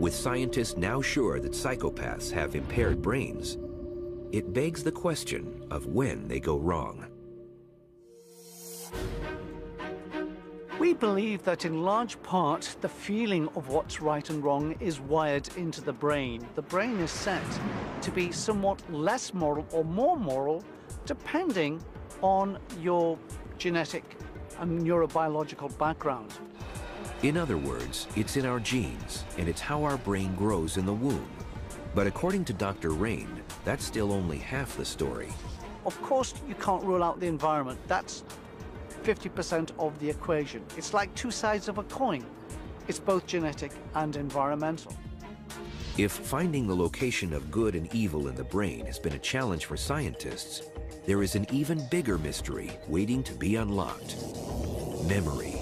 With scientists now sure that psychopaths have impaired brains, it begs the question of when they go wrong. We believe that in large part, the feeling of what's right and wrong is wired into the brain. The brain is set to be somewhat less moral or more moral, depending on your genetic and neurobiological background. In other words, it's in our genes, and it's how our brain grows in the womb. But according to Doctor Raine, that's still only half the story. Of course, you can't rule out the environment. That's fifty percent of the equation. It's like two sides of a coin. It's both genetic and environmental. If finding the location of good and evil in the brain has been a challenge for scientists, there is an even bigger mystery waiting to be unlocked: memory.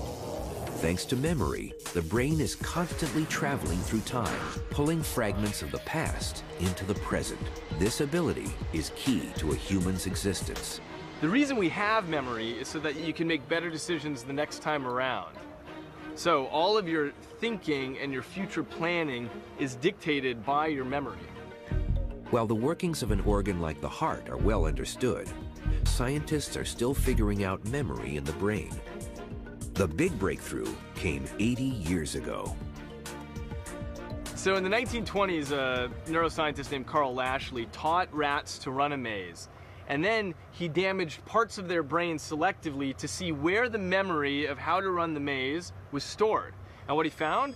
Thanks to memory, the brain is constantly traveling through time, pulling fragments of the past into the present. This ability is key to a human's existence. The reason we have memory is so that you can make better decisions the next time around. So all of your thinking and your future planning is dictated by your memory. While the workings of an organ like the heart are well understood, scientists are still figuring out memory in the brain. The big breakthrough came eighty years ago. So in the nineteen twenties, a neuroscientist named Carl Lashley taught rats to run a maze. and then he damaged parts of their brain selectively to see where the memory of how to run the maze was stored. And what he found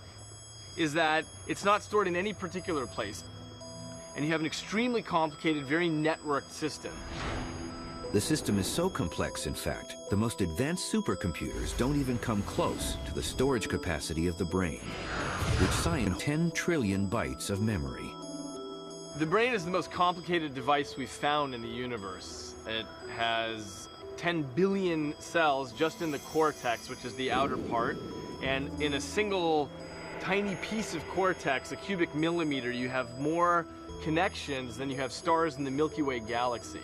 is that it's not stored in any particular place, and you have an extremely complicated, very networked system. The system is so complex, in fact, the most advanced supercomputers don't even come close to the storage capacity of the brain, which science ten trillion bytes of memory. The brain is the most complicated device we've found in the universe. It has ten billion cells just in the cortex, which is the outer part, and in a single tiny piece of cortex, a cubic millimeter, you have more connections than you have stars in the Milky Way galaxy.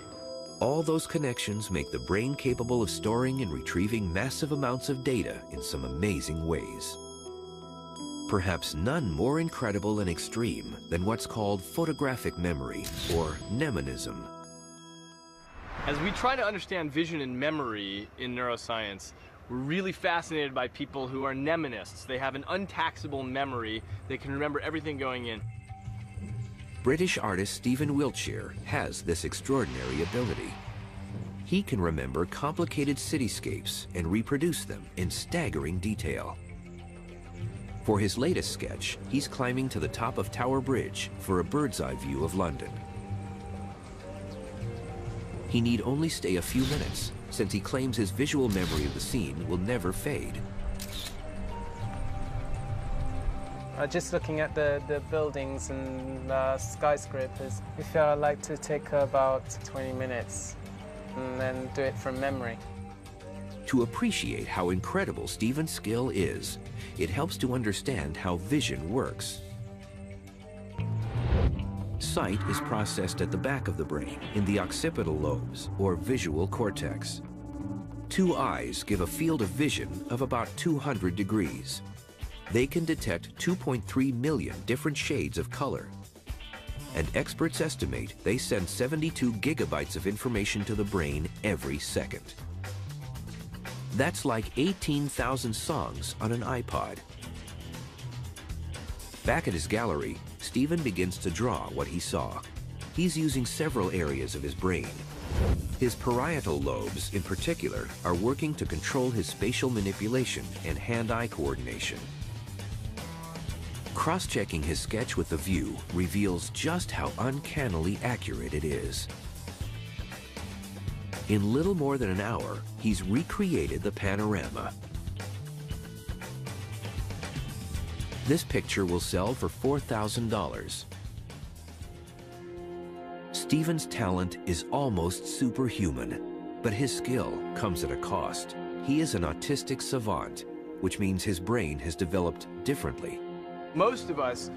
All those connections make the brain capable of storing and retrieving massive amounts of data in some amazing ways. Perhaps none more incredible and extreme than what's called photographic memory, or mnemonism. As we try to understand vision and memory in neuroscience, we're really fascinated by people who are mnemonists. They have an untaxable memory. They can remember everything going in. British artist Stephen Wiltshire has this extraordinary ability. He can remember complicated cityscapes and reproduce them in staggering detail. For his latest sketch, he's climbing to the top of Tower Bridge for a bird's eye view of London. He need only stay a few minutes, since he claims his visual memory of the scene will never fade. Uh, just looking at the, the buildings and uh, skyscrapers, we feel I like to take about twenty minutes and then do it from memory. To appreciate how incredible Stephen's skill is, it helps to understand how vision works. Sight is processed at the back of the brain, in the occipital lobes, or visual cortex. Two eyes give a field of vision of about two hundred degrees. They can detect two point three million different shades of color. And experts estimate they send seventy-two gigabytes of information to the brain every second. That's like eighteen thousand songs on an iPod. Back at his gallery, Stephen begins to draw what he saw. He's using several areas of his brain. His parietal lobes, in particular, are working to control his spatial manipulation and hand-eye coordination. Cross-checking his sketch with the view reveals just how uncannily accurate it is. In little more than an hour, he's recreated the panorama. This picture will sell for four thousand dollars. Stephen's talent is almost superhuman, but his skill comes at a cost. He is an autistic savant, which means his brain has developed differently. Most of us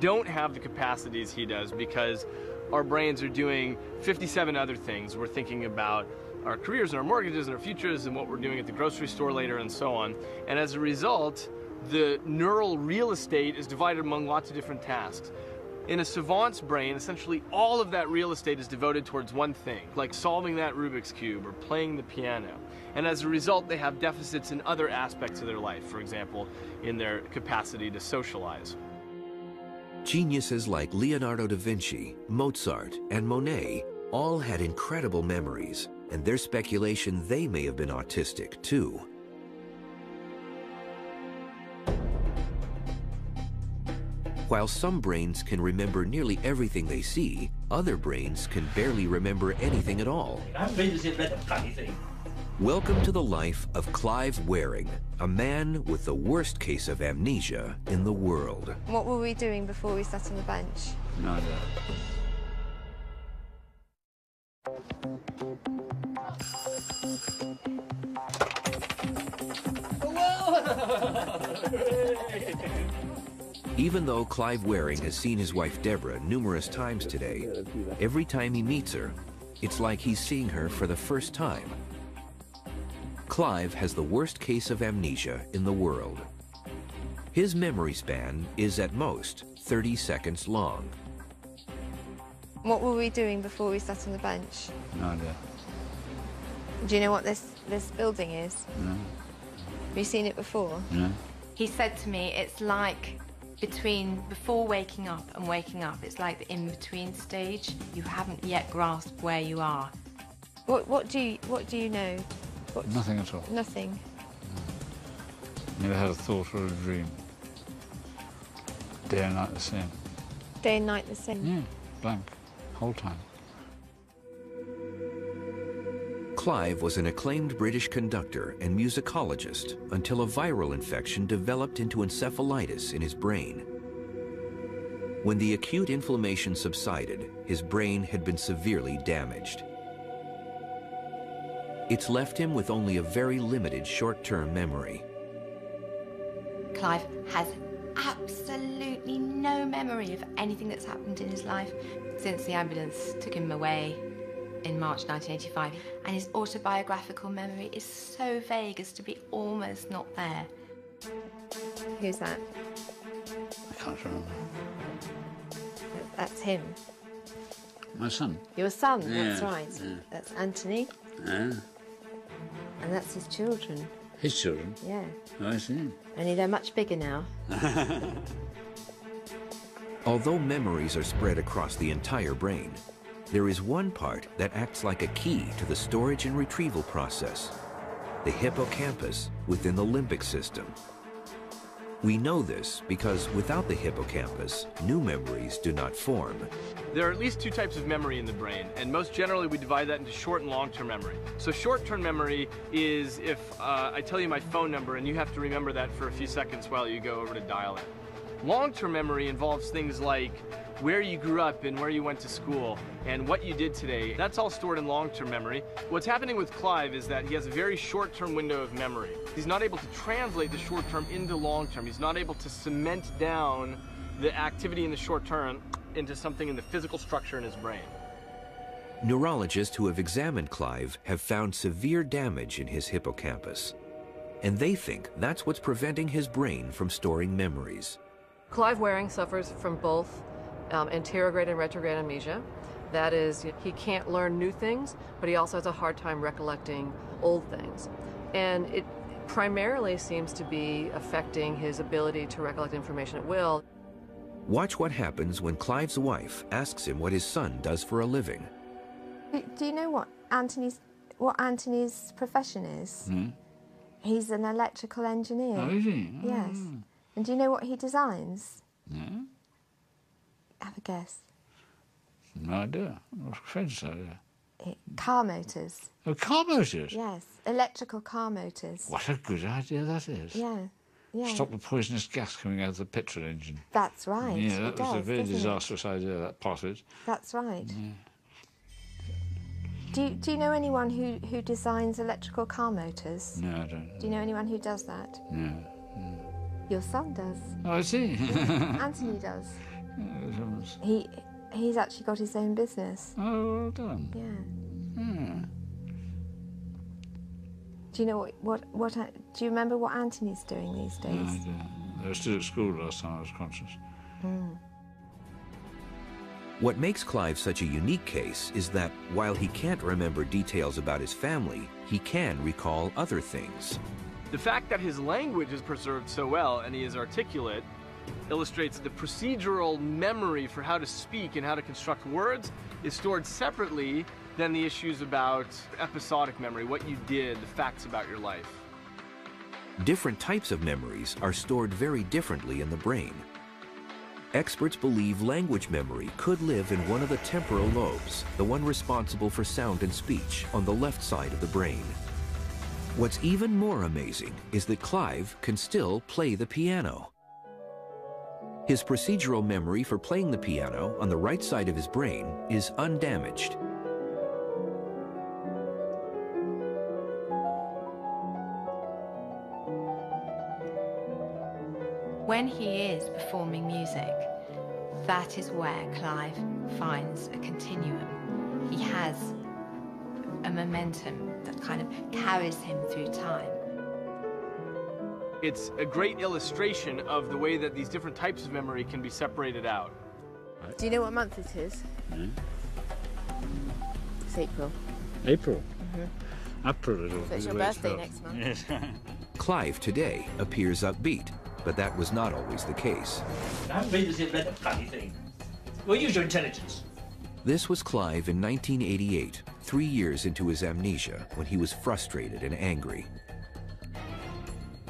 don't have the capacities he does because our brains are doing fifty-seven other things. We're thinking about our careers and our mortgages and our futures and what we're doing at the grocery store later and so on. And as a result, the neural real estate is divided among lots of different tasks. In a savant's brain, essentially all of that real estate is devoted towards one thing, like solving that Rubik's Cube or playing the piano. And as a result, they have deficits in other aspects of their life, for example, in their capacity to socialize. Geniuses like Leonardo da Vinci, Mozart, and Monet all had incredible memories, and there's speculation they may have been autistic, too. While some brains can remember nearly everything they see, other brains can barely remember anything at all. Welcome to the life of Clive Wearing, a man with the worst case of amnesia in the world. What were we doing before we sat on the bench? Neither. Even though Clive Wearing has seen his wife Deborah numerous times today, every time he meets her, it's like he's seeing her for the first time. Clive has the worst case of amnesia in the world. His memory span is at most thirty seconds long. What were we doing before we sat on the bench? No idea. Do you know what this, this building is? No. Have you seen it before? No. He said to me, it's like between before waking up and waking up, it's like the in-between stage. You haven't yet grasped where you are. What, what, do, you, what do you know? What Nothing at all. Nothing? No. Never had a thought or a dream. Day and night the same. Day and night the same? Yeah, blank, whole time. Clive was an acclaimed British conductor and musicologist until a viral infection developed into encephalitis in his brain. When the acute inflammation subsided, his brain had been severely damaged. It's left him with only a very limited short-term memory. Clive has absolutely no memory of anything that's happened in his life since the ambulance took him away in March nineteen eighty-five, and his autobiographical memory is so vague as to be almost not there. Who's that? I can't remember. That's him. My son. Your son, yeah, that's right. Yeah. That's Anthony. Yeah. And that's his children. His children? Yeah. Oh, I see. Only they're much bigger now. Although memories are spread across the entire brain, there is one part that acts like a key to the storage and retrieval process, the hippocampus within the limbic system. We know this because without the hippocampus, new memories do not form. There are at least two types of memory in the brain, and most generally we divide that into short and long-term memory. So short-term memory is if uh, I tell you my phone number and you have to remember that for a few seconds while you go over to dial it. Long-term memory involves things like where you grew up and where you went to school and what you did today. That's all stored in long-term memory. What's happening with Clive is that he has a very short-term window of memory. He's not able to translate the short-term into long-term. He's not able to cement down the activity in the short-term into something in the physical structure in his brain. Neurologists who have examined Clive have found severe damage in his hippocampus, and they think that's what's preventing his brain from storing memories. Clive Wearing suffers from both Um, anterograde and retrograde amnesia. That is, he can't learn new things, but he also has a hard time recollecting old things. And it primarily seems to be affecting his ability to recollect information at will. Watch what happens when Clive's wife asks him what his son does for a living. Do you know what Anthony's, what Anthony's profession is? Hmm? He's an electrical engineer. Oh, is he? Oh. Yes. And do you know what he designs? No. Have a guess. No idea. What offense idea? It, car motors. Oh, car motors? Yes, electrical car motors. What a good idea that is. Yeah, yeah. Stop the poisonous gas coming out of the petrol engine. That's right. Yeah, that it was does, a very disastrous it? idea, that part of it. That's right. Yeah. Do, you, do you know anyone who, who designs electrical car motors? No, I don't. Do you know anyone who does that? No. no. Your son does. Oh, I see. Yeah, Anthony does. Yeah, he he's actually got his own business. Oh, well done. Yeah. Yeah. Do you know what, what what do you remember what Anthony's doing these days? No, I don't. I was still at school last time I was conscious. Mm. What makes Clive such a unique case is that while he can't remember details about his family, he can recall other things. The fact that his language is preserved so well and he is articulate illustrates the procedural memory for how to speak and how to construct words is stored separately than the issues about episodic memory, what you did, the facts about your life. Different types of memories are stored very differently in the brain. Experts believe language memory could live in one of the temporal lobes, the one responsible for sound and speech, on the left side of the brain. What's even more amazing is that Clive can still play the piano. His procedural memory for playing the piano on the right side of his brain is undamaged. When he is performing music, that is where Clive finds a continuum. He has a momentum that kind of carries him through time. It's a great illustration of the way that these different types of memory can be separated out. Do you know what month it is? No. It's April. April? Mm-hmm. April. So it's your birthday next month. Yes. Clive today appears upbeat, but that was not always the case. Upbeat is a bloody funny thing. Well, use your intelligence. This was Clive in nineteen eighty-eight, three years into his amnesia, when he was frustrated and angry.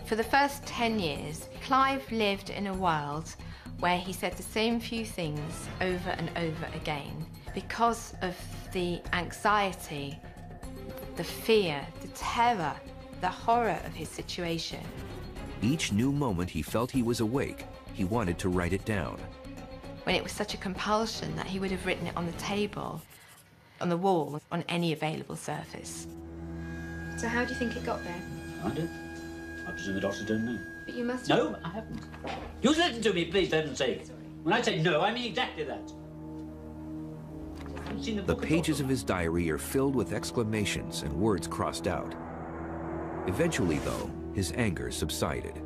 For the first ten years, Clive lived in a world where he said the same few things over and over again because of the anxiety, the fear, the terror, the horror of his situation. Each new moment he felt he was awake, he wanted to write it down. When it was such a compulsion that he would have written it on the table, on the wall, on any available surface. So how do you think it got there? I do. I presume the doctors don't know. But you must have... No, I haven't. You listen to me, please, for heaven's sake. When I say no, I mean exactly that. I've seen the book. The pages of his diary are filled with exclamations and words crossed out. Eventually, though, his anger subsided.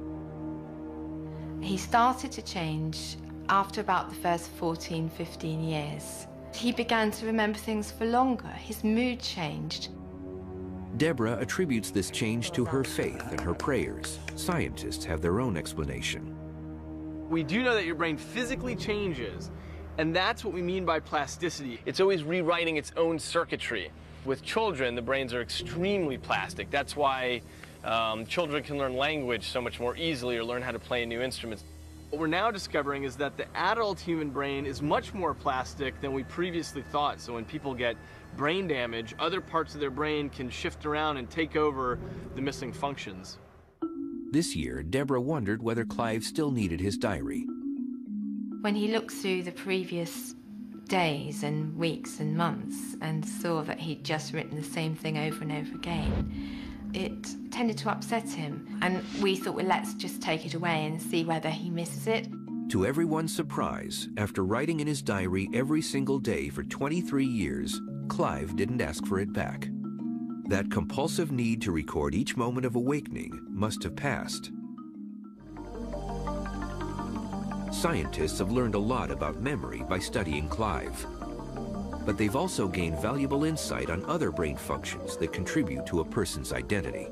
He started to change after about the first fourteen, fifteen years. He began to remember things for longer. His mood changed. Deborah attributes this change to her faith and her prayers. Scientists have their own explanation. We do know that your brain physically changes, and that's what we mean by plasticity. It's always rewriting its own circuitry. With children, the brains are extremely plastic. That's why um, children can learn language so much more easily or learn how to play new instruments. What we're now discovering is that the adult human brain is much more plastic than we previously thought. So when people get brain damage, other parts of their brain can shift around and take over the missing functions. This year, Deborah wondered whether Clive still needed his diary. When he looked through the previous days and weeks and months and saw that he'd just written the same thing over and over again, it tended to upset him, and we thought, well, let's just take it away and see whether he misses it. To everyone's surprise, after writing in his diary every single day for twenty-three years, Clive didn't ask for it back. That compulsive need to record each moment of awakening must have passed. Scientists have learned a lot about memory by studying Clive. But they've also gained valuable insight on other brain functions that contribute to a person's identity.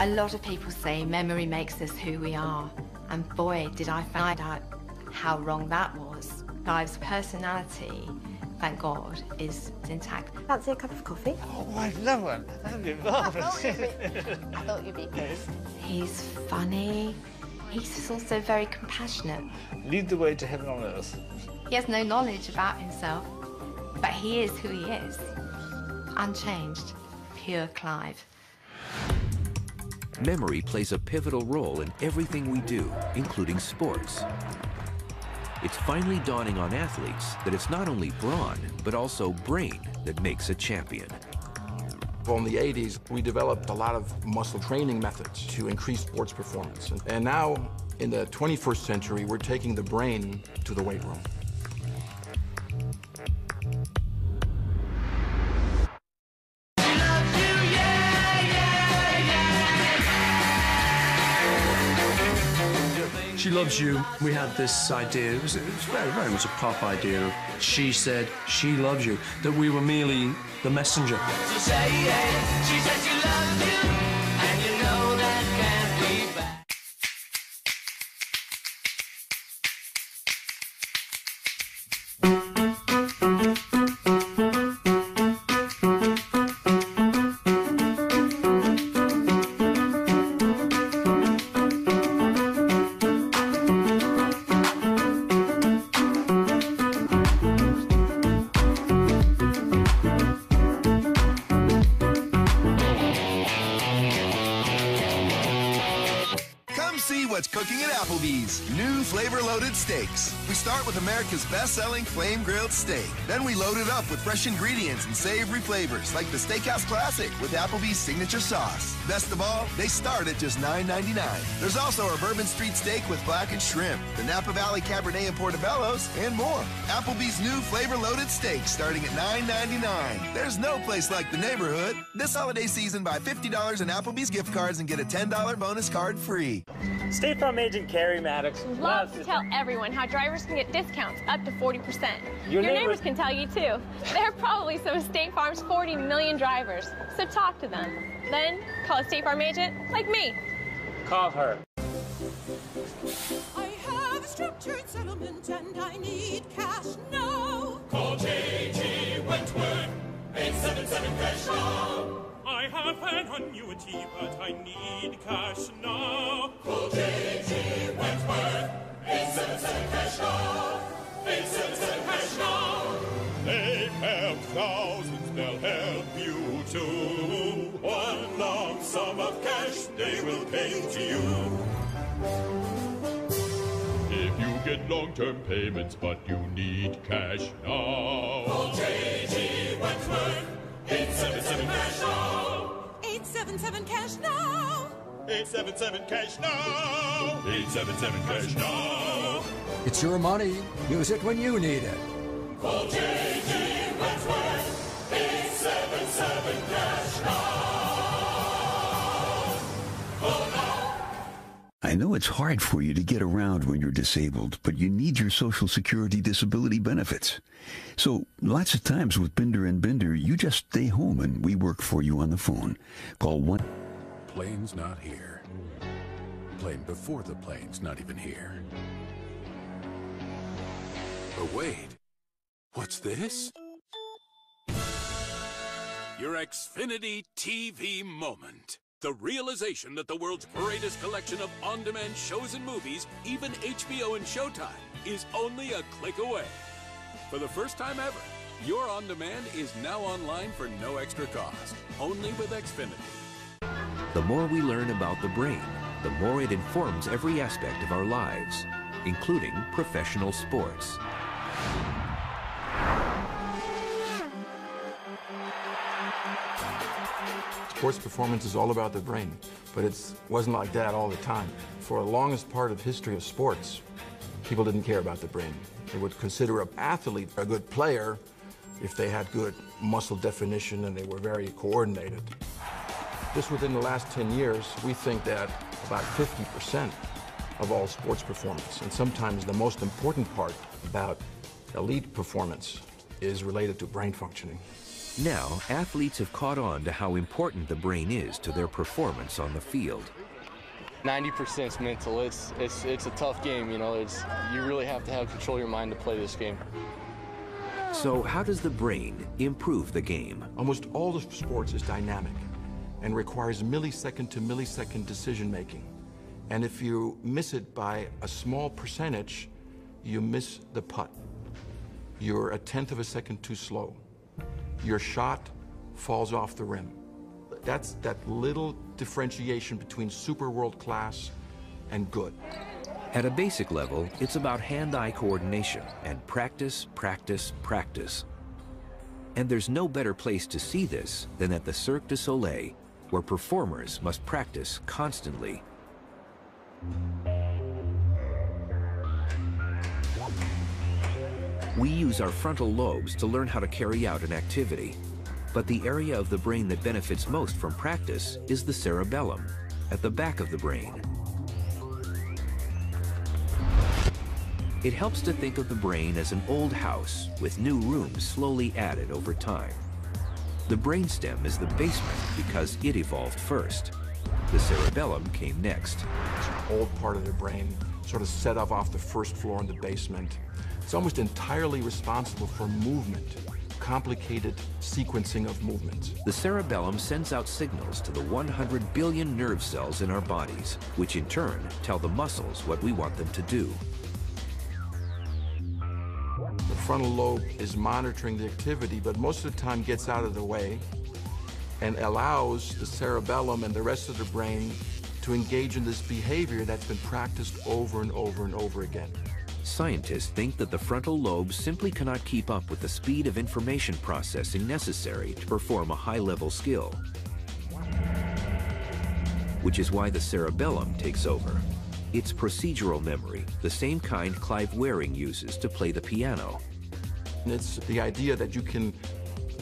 A lot of people say memory makes us who we are, and boy, did I find out how wrong that was. Clive's personality, thank God, is intact. Fancy a cup of coffee? Oh, I'd love one. That'd be marvellous. I thought you'd be good. He's funny. He's also very compassionate. Lead the way to heaven on earth. He has no knowledge about himself. But he is who he is, unchanged, pure Clive. Memory plays a pivotal role in everything we do, including sports. It's finally dawning on athletes that it's not only brawn, but also brain that makes a champion. Well, in the eighties, we developed a lot of muscle training methods to increase sports performance. And now, in the twenty-first century, we're taking the brain to the weight room. She loves you. We had this idea, it was, it was very, very much a pop idea. She said she loves you, that we were merely the messenger. She said she loves you, and you know that can't be bad. Best-selling flame grilled steak. Then we load it up with fresh ingredients and savory flavors like the Steakhouse Classic with Applebee's signature sauce. Best of all, they start at just nine ninety-nine. There's also our Bourbon Street Steak with blackened shrimp, the Napa Valley Cabernet and Portobello's, and more. Applebee's new flavor-loaded steak starting at nine ninety-nine. There's no place like the neighborhood. This holiday season, buy fifty dollars in Applebee's gift cards and get a ten dollar bonus card free. State Farm agent Carrie Maddox loves, loves to tell everyone how drivers can get discounts up to forty percent. Your, Your neighbors... neighbors can tell you, too. There are probably some of State Farm's forty million drivers, so talk to them. Then call a State Farm agent like me. Call her. I have a structured settlement and I need cash now. Call of an annuity, but I need cash now. Call J G. Wentworth. Vincent and cash now. Vincent and cash now. They've helped thousands, they'll help you too. One long sum of cash they will pay to you. If you get long-term payments, but you need cash now. Call J G. Wentworth. eight seven seven cash now! eight seven seven cash now! eight seven seven cash now! eight seven seven cash now! It's your money. Use it when you need it. Call J G. Wentworth. eight seven seven cash now! Call now! I know it's hard for you to get around when you're disabled, but you need your Social Security disability benefits. So, lots of times with Binder and Binder, you just stay home and we work for you on the phone. Call one... Plane's not here. Plane before the plane's not even here. But wait, what's this? Your Xfinity T V moment. The realization that the world's greatest collection of on-demand shows and movies, even H B O and Showtime, is only a click away. For the first time ever, your on-demand is now online for no extra cost, only with Xfinity. The more we learn about the brain, the more it informs every aspect of our lives, including professional sports. Sports performance is all about the brain, but it wasn't like that all the time. For the longest part of history of sports, people didn't care about the brain. They would consider an athlete a good player if they had good muscle definition and they were very coordinated. Just within the last ten years, we think that about fifty percent of all sports performance, and sometimes the most important part about elite performance, is related to brain functioning. Now, athletes have caught on to how important the brain is to their performance on the field. ninety percent is mental. It's, it's, it's a tough game, you know. It's, you really have to have control of your mind to play this game. So how does the brain improve the game? Almost all of sports is dynamic and requires millisecond to millisecond decision making. And if you miss it by a small percentage, you miss the putt. You're a tenth of a second too slow. Your shot falls off the rim. That's that little differentiation between super world class and good. At a basic level, it's about hand-eye coordination and practice, practice, practice. And there's no better place to see this than at the Cirque du Soleil, where performers must practice constantly. We use our frontal lobes to learn how to carry out an activity. But the area of the brain that benefits most from practice is the cerebellum, at the back of the brain. It helps to think of the brain as an old house with new rooms slowly added over time. The brainstem is the basement because it evolved first. The cerebellum came next. It's an old part of the brain, sort of set up off the first floor in the basement. It's almost entirely responsible for movement. Complicated sequencing of movements. The cerebellum sends out signals to the one hundred billion nerve cells in our bodies, which in turn tell the muscles what we want them to do. The frontal lobe is monitoring the activity, but most of the time gets out of the way and allows the cerebellum and the rest of the brain to engage in this behavior that's been practiced over and over and over again. Scientists think that the frontal lobe simply cannot keep up with the speed of information processing necessary to perform a high-level skill, which is why the cerebellum takes over. It's procedural memory, the same kind Clive Wearing uses to play the piano. It's the idea that you can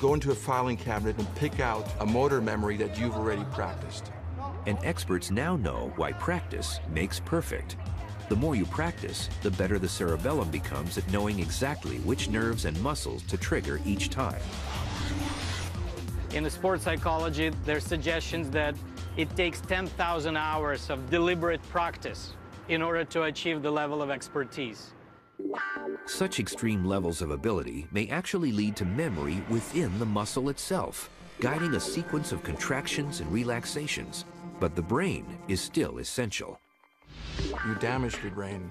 go into a filing cabinet and pick out a motor memory that you've already practiced. And experts now know why practice makes perfect. The more you practice, the better the cerebellum becomes at knowing exactly which nerves and muscles to trigger each time. In the sports psychology, there's suggestions that it takes ten thousand hours of deliberate practice in order to achieve the level of expertise. Such extreme levels of ability may actually lead to memory within the muscle itself, guiding a sequence of contractions and relaxations, but the brain is still essential. You damage the brain,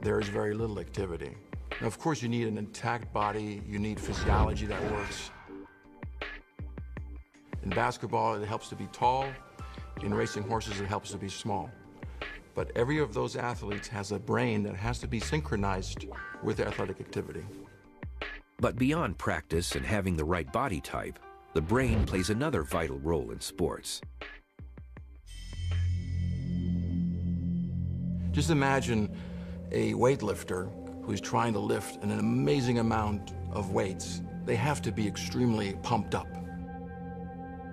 there is very little activity. Now, of course, you need an intact body, you need physiology that works. In basketball, it helps to be tall. In racing horses, it helps to be small. But every of those athletes has a brain that has to be synchronized with their athletic activity. But beyond practice and having the right body type, the brain plays another vital role in sports. Just imagine a weightlifter who's trying to lift an amazing amount of weights. They have to be extremely pumped up.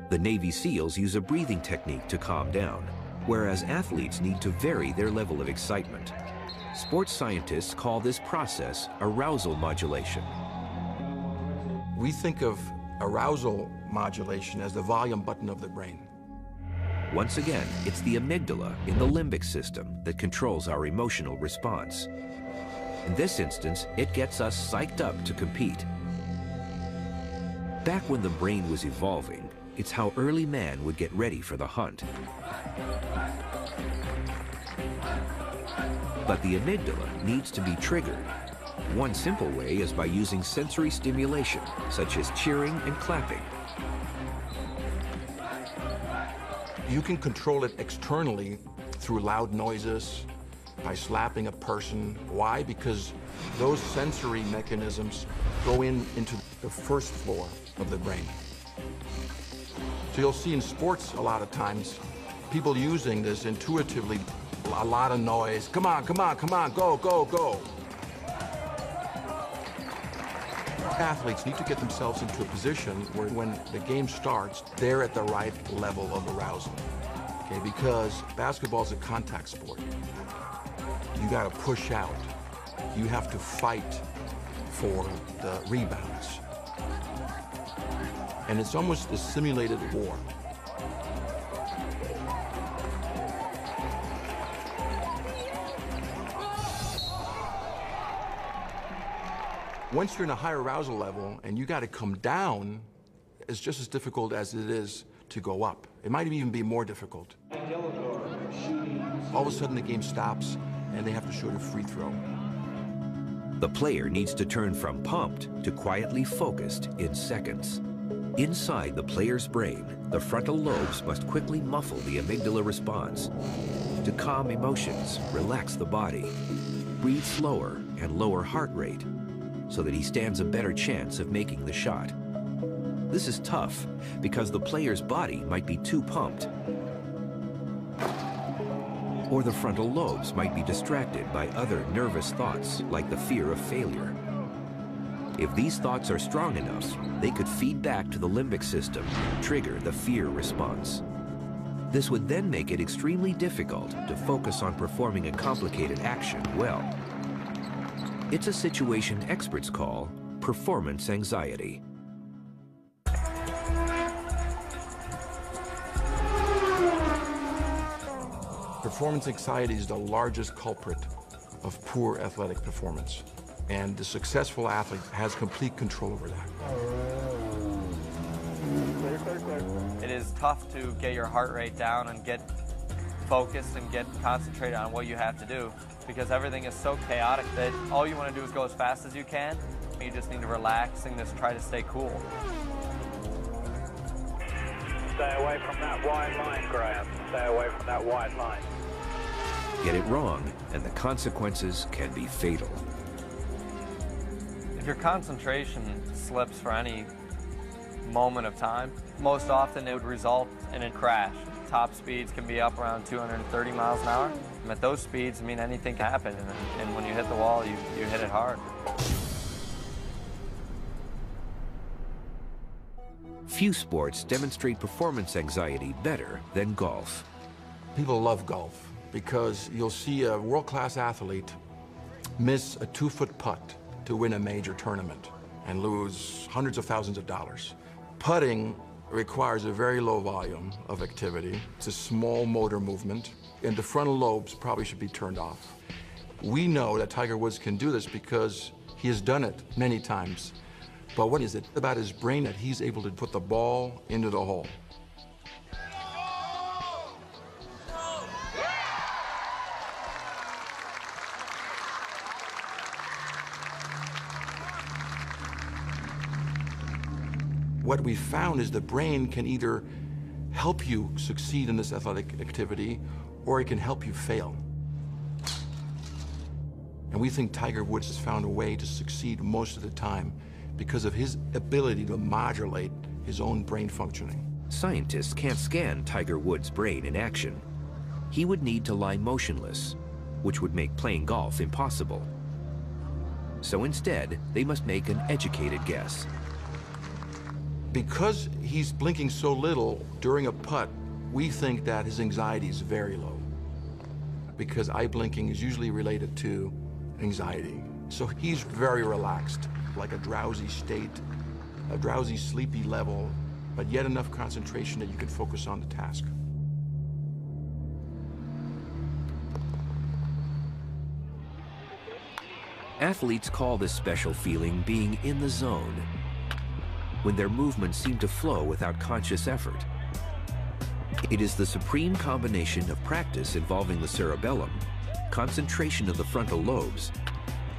The Navy SEALs use a breathing technique to calm down, whereas athletes need to vary their level of excitement. Sports scientists call this process arousal modulation. We think of arousal modulation as the volume button of the brain. Once again, it's the amygdala in the limbic system that controls our emotional response. In this instance, it gets us psyched up to compete. Back when the brain was evolving, it's how early man would get ready for the hunt. But the amygdala needs to be triggered. One simple way is by using sensory stimulation, such as cheering and clapping. You can control it externally through loud noises, by slapping a person. Why? Because those sensory mechanisms go in into the first floor of the brain. So you'll see in sports a lot of times, people using this intuitively, a lot of noise. Come on, come on, come on, go, go, go. Athletes need to get themselves into a position where when the game starts, they're at the right level of arousal, okay? Because basketball is a contact sport. You gotta push out. You have to fight for the rebounds. And it's almost a simulated war. Once you're in a high arousal level and you got to come down, it's just as difficult as it is to go up. It might even be more difficult. All of a sudden the game stops and they have to shoot a free throw. The player needs to turn from pumped to quietly focused in seconds. Inside the player's brain, the frontal lobes must quickly muffle the amygdala response to calm emotions, relax the body, breathe slower and lower heart rate, so that he stands a better chance of making the shot. This is tough because the player's body might be too pumped, or the frontal lobes might be distracted by other nervous thoughts like the fear of failure. If these thoughts are strong enough, they could feed back to the limbic system and trigger the fear response. This would then make it extremely difficult to focus on performing a complicated action well. It's a situation experts call performance anxiety. Performance anxiety is the largest culprit of poor athletic performance, and the successful athlete has complete control over that. It is tough to get your heart rate down and get focused and get concentrated on what you have to do, because everything is so chaotic that all you want to do is go as fast as you can. You just need to relax and just try to stay cool. Stay away from that wide line, Graham. Stay away from that wide line. Get it wrong, and the consequences can be fatal. If your concentration slips for any moment of time, most often it would result in a crash. Top speeds can be up around two hundred thirty miles an hour. And at those speeds, I mean, anything can happen, and, and when you hit the wall, you, you hit it hard. Few sports demonstrate performance anxiety better than golf. People love golf because you'll see a world-class athlete miss a two-foot putt to win a major tournament and lose hundreds of thousands of dollars. Putting requires a very low volume of activity. It's a small motor movement, and the frontal lobes probably should be turned off. We know that Tiger Woods can do this because he has done it many times. But what is it about his brain that he's able to put the ball into the hole? What we found is the brain can either help you succeed in this athletic activity, or it can help you fail. And we think Tiger Woods has found a way to succeed most of the time because of his ability to modulate his own brain functioning. Scientists can't scan Tiger Woods' brain in action. He would need to lie motionless, which would make playing golf impossible. So instead, they must make an educated guess. Because he's blinking so little during a putt, we think that his anxiety is very low, because eye blinking is usually related to anxiety. So he's very relaxed, like a drowsy state, a drowsy, sleepy level, but yet enough concentration that you can focus on the task. Athletes call this special feeling being in the zone, when their movements seem to flow without conscious effort. It is the supreme combination of practice involving the cerebellum, concentration of the frontal lobes,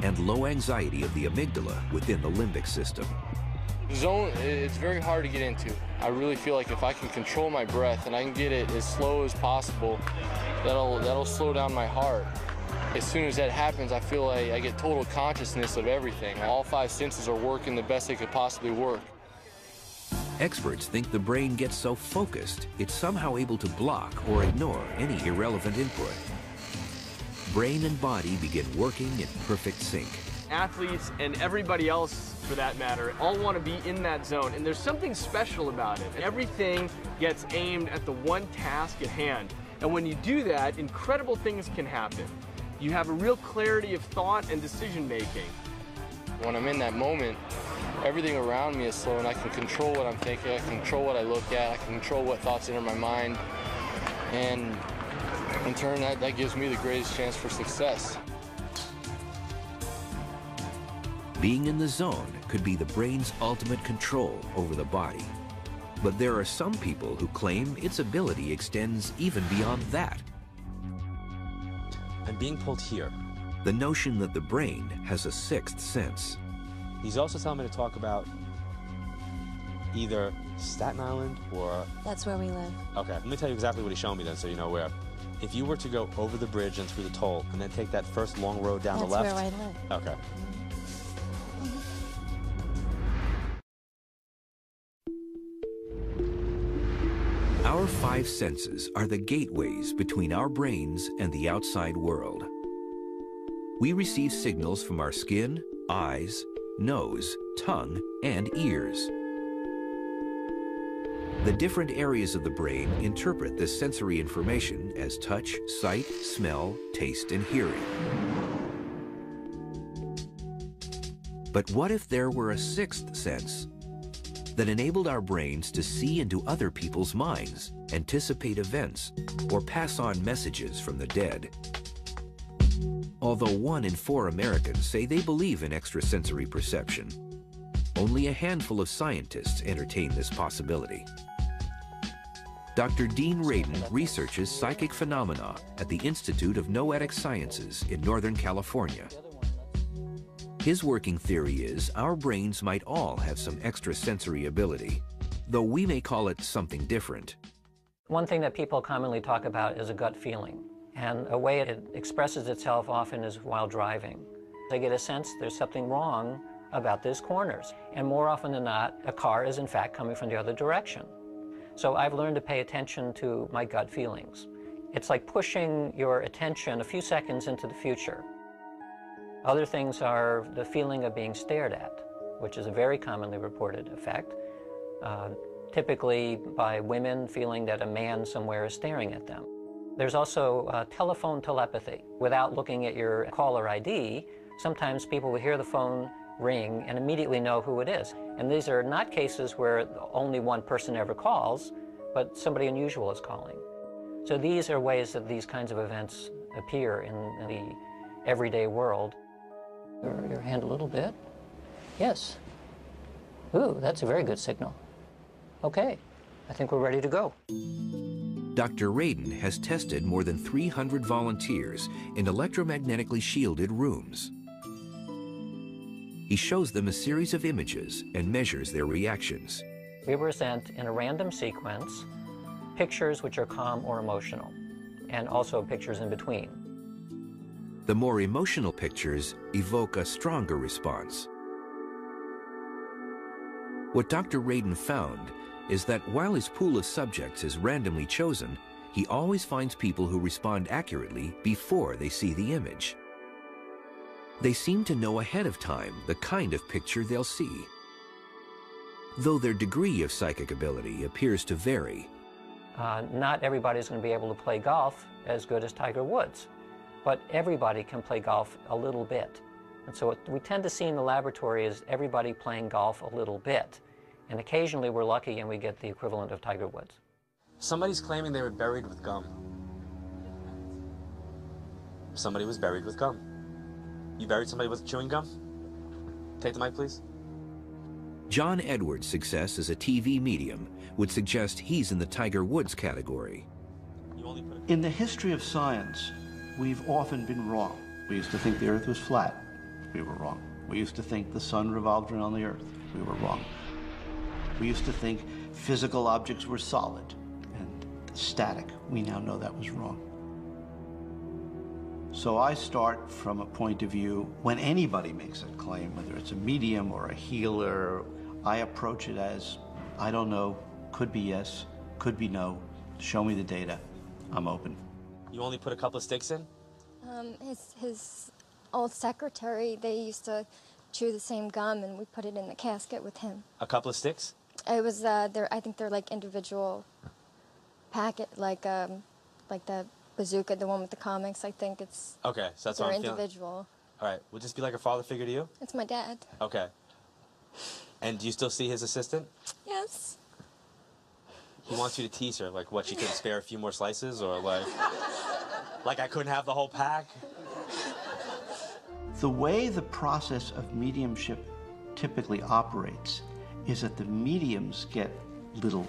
and low anxiety of the amygdala within the limbic system. Zone, it's very hard to get into. I really feel like if I can control my breath and I can get it as slow as possible, that'll, that'll slow down my heart. As soon as that happens, I feel like I get total consciousness of everything. All five senses are working the best they could possibly work. Experts think the brain gets so focused, it's somehow able to block or ignore any irrelevant input. Brain and body begin working in perfect sync. Athletes and everybody else, for that matter, all want to be in that zone, and there's something special about it. Everything gets aimed at the one task at hand, and when you do that, incredible things can happen. You have a real clarity of thought and decision-making. When I'm in that moment, everything around me is slow, and I can control what I'm thinking, I can control what I look at, I can control what thoughts enter my mind, and in turn, that, that gives me the greatest chance for success. Being in the zone could be the brain's ultimate control over the body, but there are some people who claim its ability extends even beyond that. I'm being pulled here. The notion that the brain has a sixth sense. He's also telling me to talk about either Staten Island or... That's where we live. Okay, let me tell you exactly what he's showing me then, so you know where. If you were to go over the bridge and through the toll, and then take that first long road down That's the left... That's where I live. Okay. Our five senses are the gateways between our brains and the outside world. We receive signals from our skin, eyes, nose, tongue, and ears. The different areas of the brain interpret this sensory information as touch, sight, smell, taste, and hearing. But what if there were a sixth sense that enabled our brains to see into other people's minds, anticipate events, or pass on messages from the dead? Although one in four Americans say they believe in extrasensory perception, only a handful of scientists entertain this possibility. Doctor Dean Radin researches psychic phenomena at the Institute of Noetic Sciences in Northern California. His working theory is our brains might all have some extrasensory ability, though we may call it something different. One thing that people commonly talk about is a gut feeling. And a way it expresses itself often is while driving. They get a sense there's something wrong about these corners. And more often than not, a car is in fact coming from the other direction. So I've learned to pay attention to my gut feelings. It's like pushing your attention a few seconds into the future. Other things are the feeling of being stared at, which is a very commonly reported effect, uh, typically by women feeling that a man somewhere is staring at them. There's also uh, telephone telepathy. Without looking at your caller I D, sometimes people will hear the phone ring and immediately know who it is. And these are not cases where only one person ever calls, but somebody unusual is calling. So these are ways that these kinds of events appear in, in the everyday world. Your, your hand a little bit. Yes. Ooh, that's a very good signal. Okay, I think we're ready to go. Doctor Radin has tested more than three hundred volunteers in electromagnetically shielded rooms. He shows them a series of images and measures their reactions. We were sent, in a random sequence, pictures which are calm or emotional, and also pictures in between. The more emotional pictures evoke a stronger response. What Doctor Radin found is that while his pool of subjects is randomly chosen, he always finds people who respond accurately before they see the image. They seem to know ahead of time the kind of picture they'll see. Though their degree of psychic ability appears to vary. Uh, not everybody's going to be able to play golf as good as Tiger Woods, but everybody can play golf a little bit. And so what we tend to see in the laboratory is everybody playing golf a little bit. And occasionally we're lucky and we get the equivalent of Tiger Woods. Somebody's claiming they were buried with gum. Somebody was buried with gum. You buried somebody with chewing gum? Take the mic, please. John Edwards' success as a T V medium would suggest he's in the Tiger Woods category. In the history of science, we've often been wrong. We used to think the Earth was flat. We were wrong. We used to think the sun revolved around the Earth. We were wrong. We used to think physical objects were solid and static. We now know that was wrong. So I start from a point of view, when anybody makes a claim, whether it's a medium or a healer, I approach it as, I don't know, could be yes, could be no, show me the data, I'm open. You only put a couple of sticks in? Um, his, his old secretary, they used to chew the same gum and we put it in the casket with him. A couple of sticks? It was, uh, I think they're like individual packet, like, um, like the... Bazooka, the one with the comics, I think it's... Okay, so that's what I'm feeling. Individual. All right, would this be like a father figure to you? It's my dad. Okay. And do you still see his assistant? Yes. He wants you to tease her, like, what, she couldn't spare a few more slices, or like... like I couldn't have the whole pack? The way the process of mediumship typically operates is that the mediums get little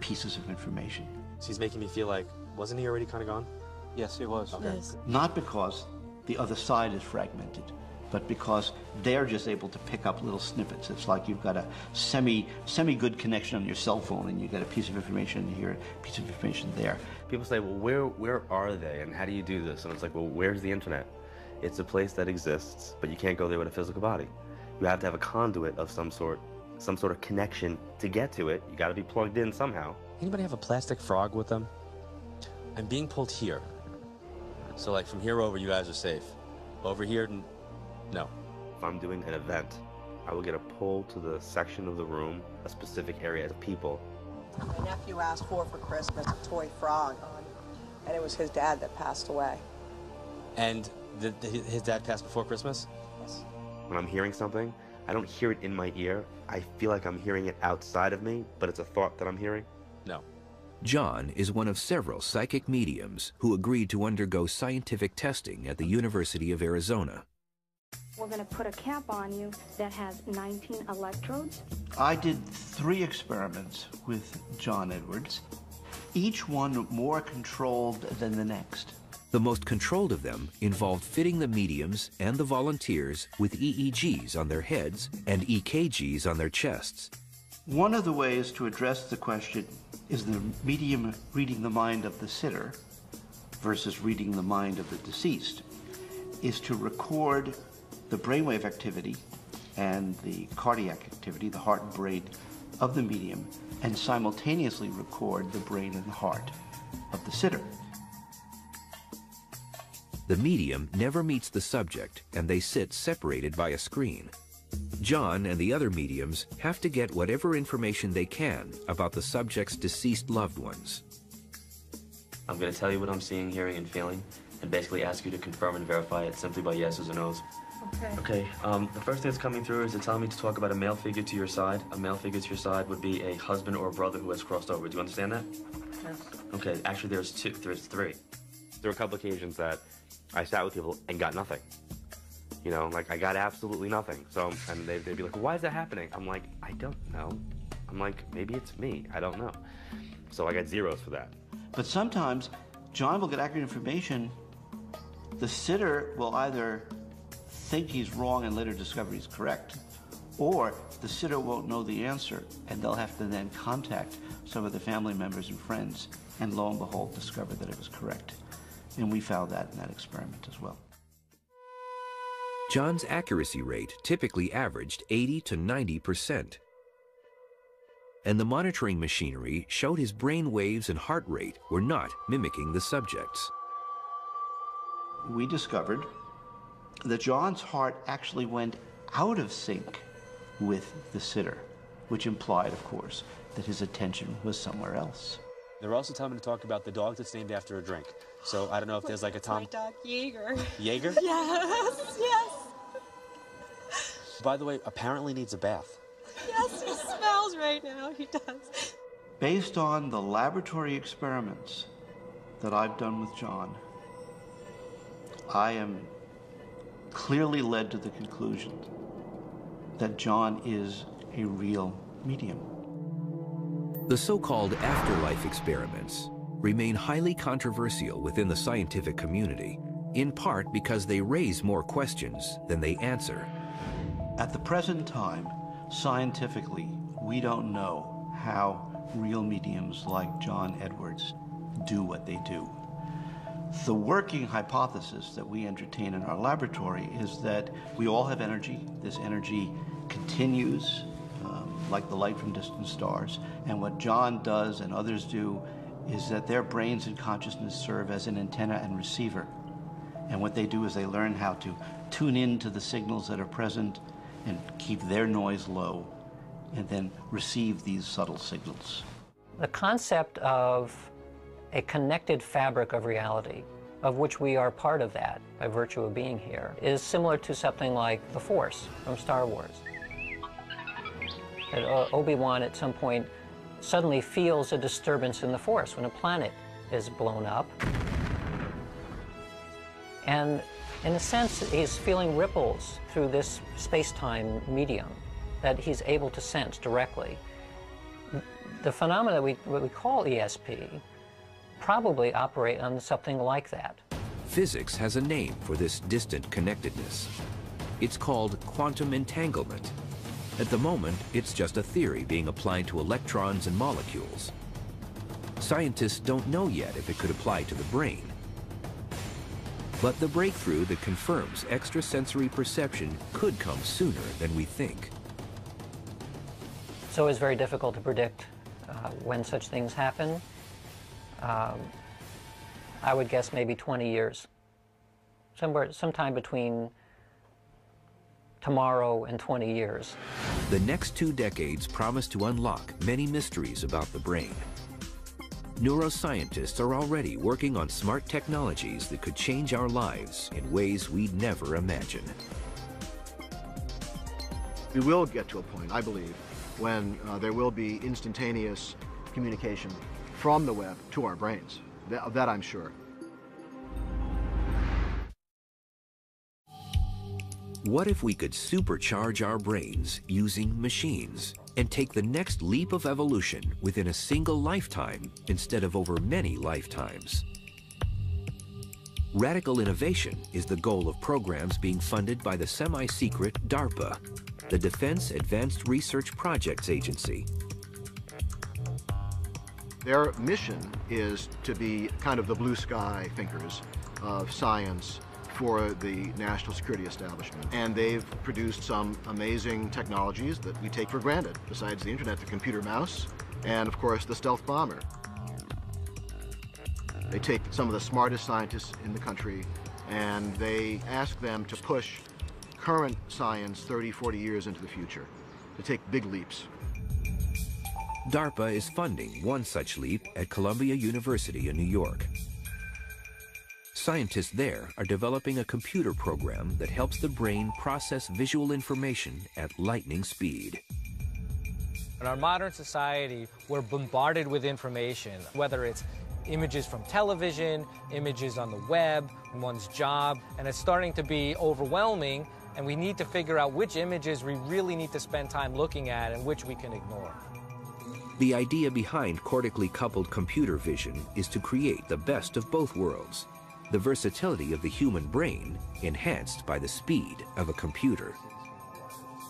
pieces of information. So he's making me feel like... Wasn't he already kind of gone? Yes, he was. Okay. Yes. Not because the other side is fragmented, but because they're just able to pick up little snippets. It's like you've got a semi, semi-good connection on your cell phone, and you get a piece of information here, a piece of information there. People say, well, where, where are they, and how do you do this? And it's like, well, where's the internet? It's a place that exists, but you can't go there with a physical body. You have to have a conduit of some sort, some sort of connection to get to it. You got to be plugged in somehow. Anybody have a plastic frog with them? I'm being pulled here. So like from here over, you guys are safe. Over here, no. If I'm doing an event, I will get a pull to the section of the room, a specific area of people. My nephew asked for for Christmas a toy frog, on, and it was his dad that passed away. And the, the, his dad passed before Christmas? Yes. When I'm hearing something, I don't hear it in my ear. I feel like I'm hearing it outside of me, but it's a thought that I'm hearing. No. John is one of several psychic mediums who agreed to undergo scientific testing at the University of Arizona. We're going to put a cap on you that has nineteen electrodes. I did three experiments with John Edwards, each one more controlled than the next. The most controlled of them involved fitting the mediums and the volunteers with E E Gs on their heads and E K Gs on their chests. One of the ways to address the question, is the medium reading the mind of the sitter versus reading the mind of the deceased, is to record the brainwave activity and the cardiac activity, the heart and brain of the medium, and simultaneously record the brain and the heart of the sitter. The medium never meets the subject, and they sit separated by a screen. John and the other mediums have to get whatever information they can about the subject's deceased loved ones. I'm going to tell you what I'm seeing, hearing, and feeling, and basically ask you to confirm and verify it simply by yeses or noes. Okay. Okay, um, the first thing that's coming through is to tell me to talk about a male figure to your side. A male figure to your side would be a husband or a brother who has crossed over. Do you understand that? Yes. Okay, actually there's two, there's three. There were a couple occasions that I sat with people and got nothing. You know, like, I got absolutely nothing. So, and they'd, they'd be like, why is that happening? I'm like, I don't know. I'm like, maybe it's me. I don't know. So I got zeros for that. But sometimes John will get accurate information. The sitter will either think he's wrong and later discover he's correct, or the sitter won't know the answer, and they'll have to then contact some of the family members and friends, and lo and behold, discover that it was correct. And we found that in that experiment as well. John's accuracy rate typically averaged eighty to ninety percent. And the monitoring machinery showed his brain waves and heart rate were not mimicking the subjects. We discovered that John's heart actually went out of sync with the sitter, which implied, of course, that his attention was somewhere else. They were also telling me to talk about the dog that's named after a drink. So I don't know if there's like a Tom... My dog, Jaeger. Jaeger? Yes, yes. By the way, apparently needs a bath. Yes, he smells right now, he does. Based on the laboratory experiments that I've done with John, I am clearly led to the conclusion that John is a real medium. The so-called afterlife experiments remain highly controversial within the scientific community, in part because they raise more questions than they answer. At the present time, scientifically, we don't know how real mediums like John Edwards do what they do. The working hypothesis that we entertain in our laboratory is that we all have energy. This energy continues Um, like the light from distant stars. And what John does and others do is that their brains and consciousness serve as an antenna and receiver. And what they do is they learn how to tune in to the signals that are present and keep their noise low and then receive these subtle signals. The concept of a connected fabric of reality, of which we are part of that by virtue of being here, is similar to something like the Force from Star Wars. That Obi-Wan at some point suddenly feels a disturbance in the Force when a planet is blown up. And in a sense, he's feeling ripples through this space-time medium that he's able to sense directly. The phenomena we, what we call E S P probably operate on something like that. Physics has a name for this distant connectedness. It's called quantum entanglement. At the moment, it's just a theory being applied to electrons and molecules. Scientists don't know yet if it could apply to the brain. But the breakthrough that confirms extrasensory perception could come sooner than we think. So it's very difficult to predict uh, when such things happen. Um, I would guess maybe twenty years. Somewhere, sometime between tomorrow and twenty years. The next two decades promise to unlock many mysteries about the brain. Neuroscientists are already working on smart technologies that could change our lives in ways we'd never imagine. We will get to a point, I believe, when uh, there will be instantaneous communication from the web to our brains. That, that I'm sure. What if we could supercharge our brains using machines and take the next leap of evolution within a single lifetime instead of over many lifetimes? Radical innovation is the goal of programs being funded by the semi-secret DARPA, the Defense Advanced Research Projects Agency. Their mission is to be kind of the blue sky thinkers of science for the national security establishment. And they've produced some amazing technologies that we take for granted, besides the internet, the computer mouse, and of course the stealth bomber. They take some of the smartest scientists in the country and they ask them to push current science thirty, forty years into the future, to take big leaps. DARPA is funding one such leap at Columbia University in New York. Scientists there are developing a computer program that helps the brain process visual information at lightning speed. In our modern society, we're bombarded with information, whether it's images from television, images on the web, and one's job, and it's starting to be overwhelming, and we need to figure out which images we really need to spend time looking at and which we can ignore. The idea behind cortically coupled computer vision is to create the best of both worlds, the versatility of the human brain enhanced by the speed of a computer.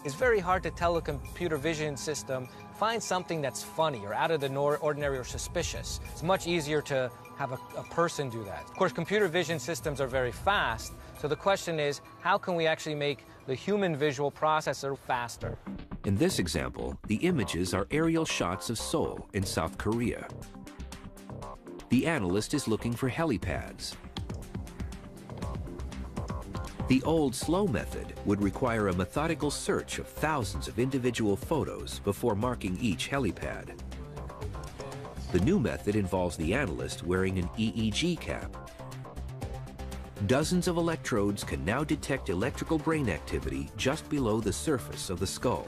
It's very hard to tell a computer vision system, find something that's funny or out of the ordinary or suspicious. It's much easier to have a, a person do that. Of course, computer vision systems are very fast, so the question is, how can we actually make the human visual processor faster? In this example, the images are aerial shots of Seoul in South Korea. The analyst is looking for helipads. The old slow method would require a methodical search of thousands of individual photos before marking each helipad. The new method involves the analyst wearing an E E G cap. Dozens of electrodes can now detect electrical brain activity just below the surface of the skull.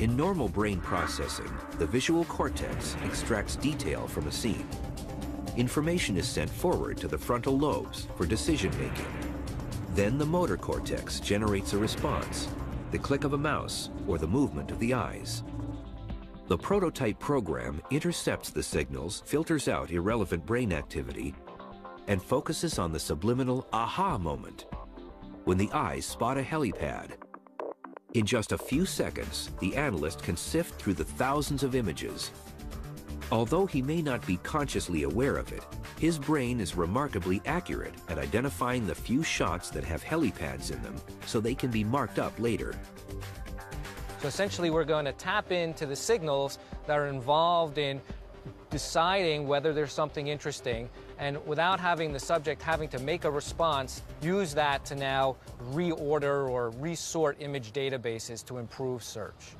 In normal brain processing, the visual cortex extracts detail from a scene. Information is sent forward to the frontal lobes for decision-making. Then the motor cortex generates a response, the click of a mouse or the movement of the eyes. The prototype program intercepts the signals, filters out irrelevant brain activity, and focuses on the subliminal aha moment, when the eyes spot a helipad. In just a few seconds, the analyst can sift through the thousands of images. Although he may not be consciously aware of it, his brain is remarkably accurate at identifying the few shots that have helipads in them so they can be marked up later. So essentially, we're going to tap into the signals that are involved in deciding whether there's something interesting, and without having the subject having to make a response, use that to now reorder or resort image databases to improve search.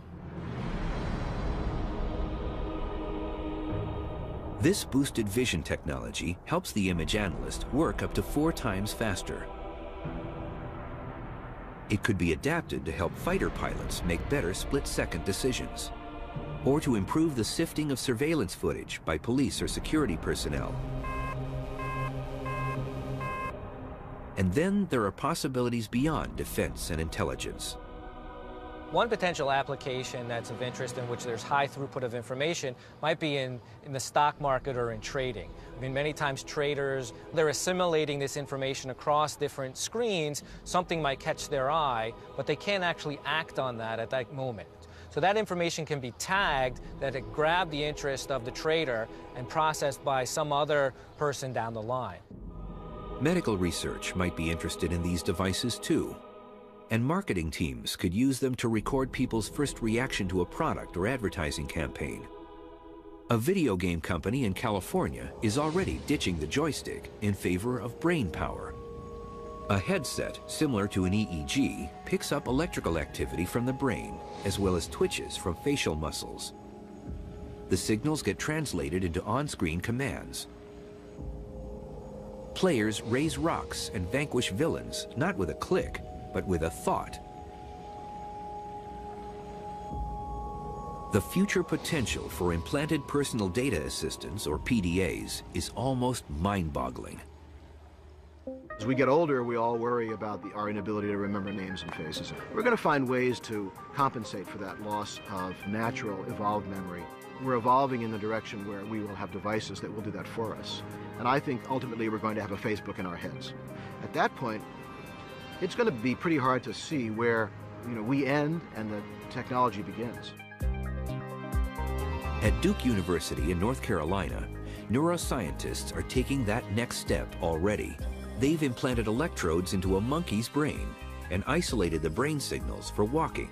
This boosted vision technology helps the image analyst work up to four times faster. It could be adapted to help fighter pilots make better split-second decisions, or to improve the sifting of surveillance footage by police or security personnel. And then there are possibilities beyond defense and intelligence. One potential application that's of interest in which there's high throughput of information might be in, in the stock market or in trading. I mean, many times traders, they're assimilating this information across different screens. Something might catch their eye, but they can't actually act on that at that moment. So that information can be tagged, that it grabbed the interest of the trader and processed by some other person down the line. Medical research might be interested in these devices too, and marketing teams could use them to record people's first reaction to a product or advertising campaign. A video game company in California is already ditching the joystick in favor of brain power. A headset, similar to an E E G, picks up electrical activity from the brain, as well as twitches from facial muscles. The signals get translated into on-screen commands. Players raise rocks and vanquish villains, not with a click, but with a thought. The future potential for implanted personal data assistants, or P D As, is almost mind-boggling. As we get older, we all worry about the, our inability to remember names and faces. We're going to find ways to compensate for that loss of natural, evolved memory. We're evolving in the direction where we will have devices that will do that for us. And I think, ultimately, we're going to have a Facebook in our heads. At that point, it's going to be pretty hard to see where, you know, we end and the technology begins. At Duke University in North Carolina, neuroscientists are taking that next step already. They've implanted electrodes into a monkey's brain and isolated the brain signals for walking.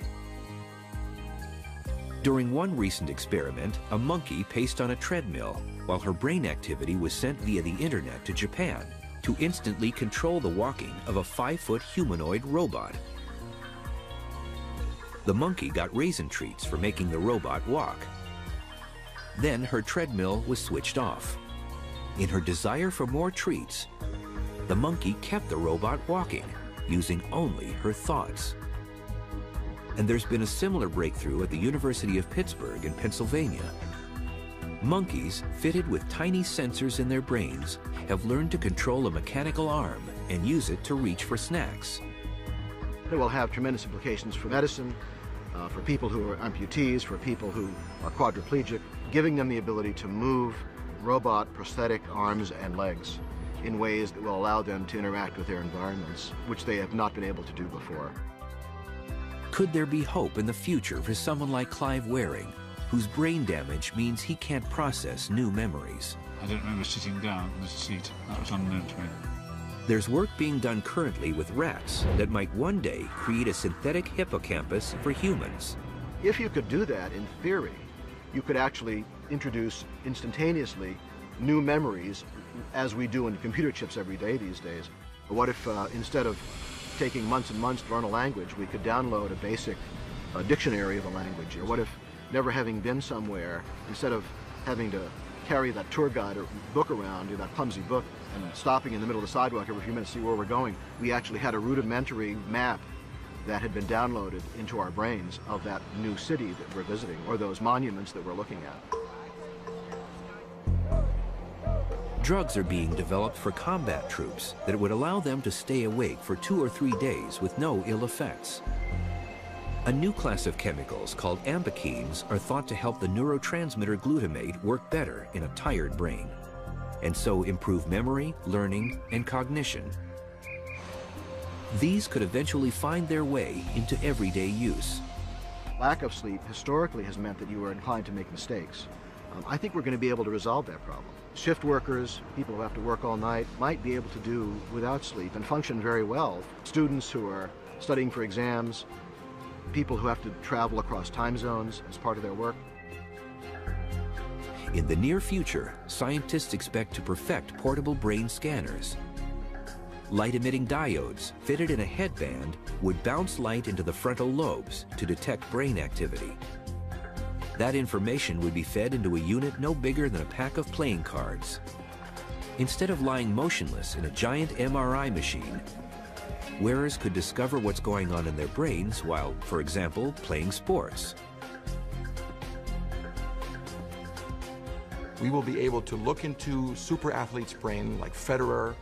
During one recent experiment, a monkey paced on a treadmill while her brain activity was sent via the internet to Japan to instantly control the walking of a five-foot humanoid robot. The monkey got raisin treats for making the robot walk. Then her treadmill was switched off. In her desire for more treats, the monkey kept the robot walking, using only her thoughts. And there's been a similar breakthrough at the University of Pittsburgh in Pennsylvania. Monkeys, fitted with tiny sensors in their brains, have learned to control a mechanical arm and use it to reach for snacks. It will have tremendous implications for medicine, uh, for people who are amputees, for people who are quadriplegic, giving them the ability to move robot prosthetic arms and legs in ways that will allow them to interact with their environments, which they have not been able to do before. Could there be hope in the future for someone like Clive Wearing, whose brain damage means he can't process new memories? I don't remember sitting down on the seat. That was unknown to me. There's work being done currently with rats that might one day create a synthetic hippocampus for humans. If you could do that, in theory, you could actually introduce instantaneously new memories, as we do in computer chips every day these days. What if uh, instead of taking months and months to learn a language, we could download a basic uh, dictionary of a language? Or what if, never having been somewhere, instead of having to carry that tour guide or book around, or that clumsy book, and stopping in the middle of the sidewalk every few minutes to see where we're going, we actually had a rudimentary map that had been downloaded into our brains of that new city that we're visiting, or those monuments that we're looking at? Drugs are being developed for combat troops that would allow them to stay awake for two or three days with no ill effects. A new class of chemicals called ampakines are thought to help the neurotransmitter glutamate work better in a tired brain, and so improve memory, learning, and cognition. These could eventually find their way into everyday use. Lack of sleep historically has meant that you are inclined to make mistakes. Um, I think we're going to be able to resolve that problem. Shift workers, people who have to work all night, might be able to do without sleep and function very well. Students who are studying for exams, people who have to travel across time zones as part of their work. In the near future, scientists expect to perfect portable brain scanners. Light-emitting diodes fitted in a headband would bounce light into the frontal lobes to detect brain activity. That information would be fed into a unit no bigger than a pack of playing cards. Instead of lying motionless in a giant M R I machine, wearers could discover what's going on in their brains while, for example, playing sports. We will be able to look into super athletes' brain like Federer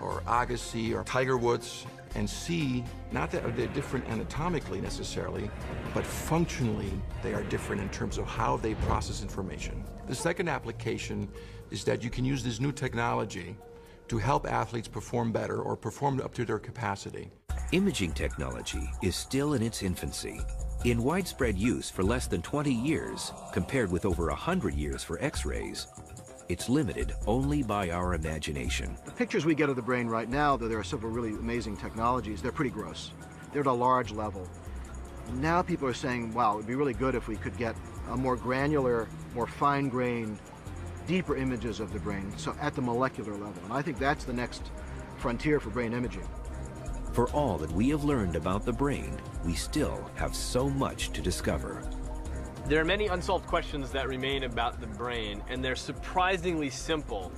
or Agassi or Tiger Woods and see, not that they're different anatomically necessarily, but functionally they are different in terms of how they process information. The second application is that you can use this new technology to help athletes perform better or perform up to their capacity. Imaging technology is still in its infancy, in widespread use for less than twenty years, compared with over one hundred years for X-rays. It's limited only by our imagination. The pictures we get of the brain right now, though there are several really amazing technologies, they're pretty gross. They're at a large level. Now people are saying, wow, it would be really good if we could get a more granular, more fine-grained, deeper images of the brain, so at the molecular level. And I think that's the next frontier for brain imaging. For all that we have learned about the brain, we still have so much to discover. There are many unsolved questions that remain about the brain, and they're surprisingly simple.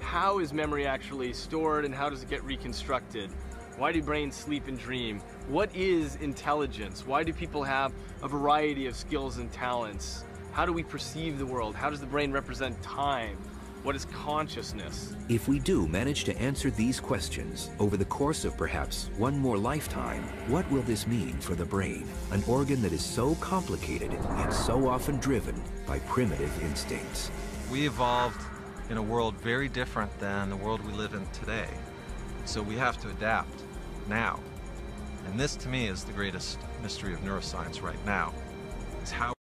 How is memory actually stored, and how does it get reconstructed? Why do brains sleep and dream? What is intelligence? Why do people have a variety of skills and talents? How do we perceive the world? How does the brain represent time? What is consciousness? If we do manage to answer these questions over the course of perhaps one more lifetime, what will this mean for the brain, an organ that is so complicated and so often driven by primitive instincts? We evolved in a world very different than the world we live in today, so we have to adapt now. And this, to me, is the greatest mystery of neuroscience right now, is how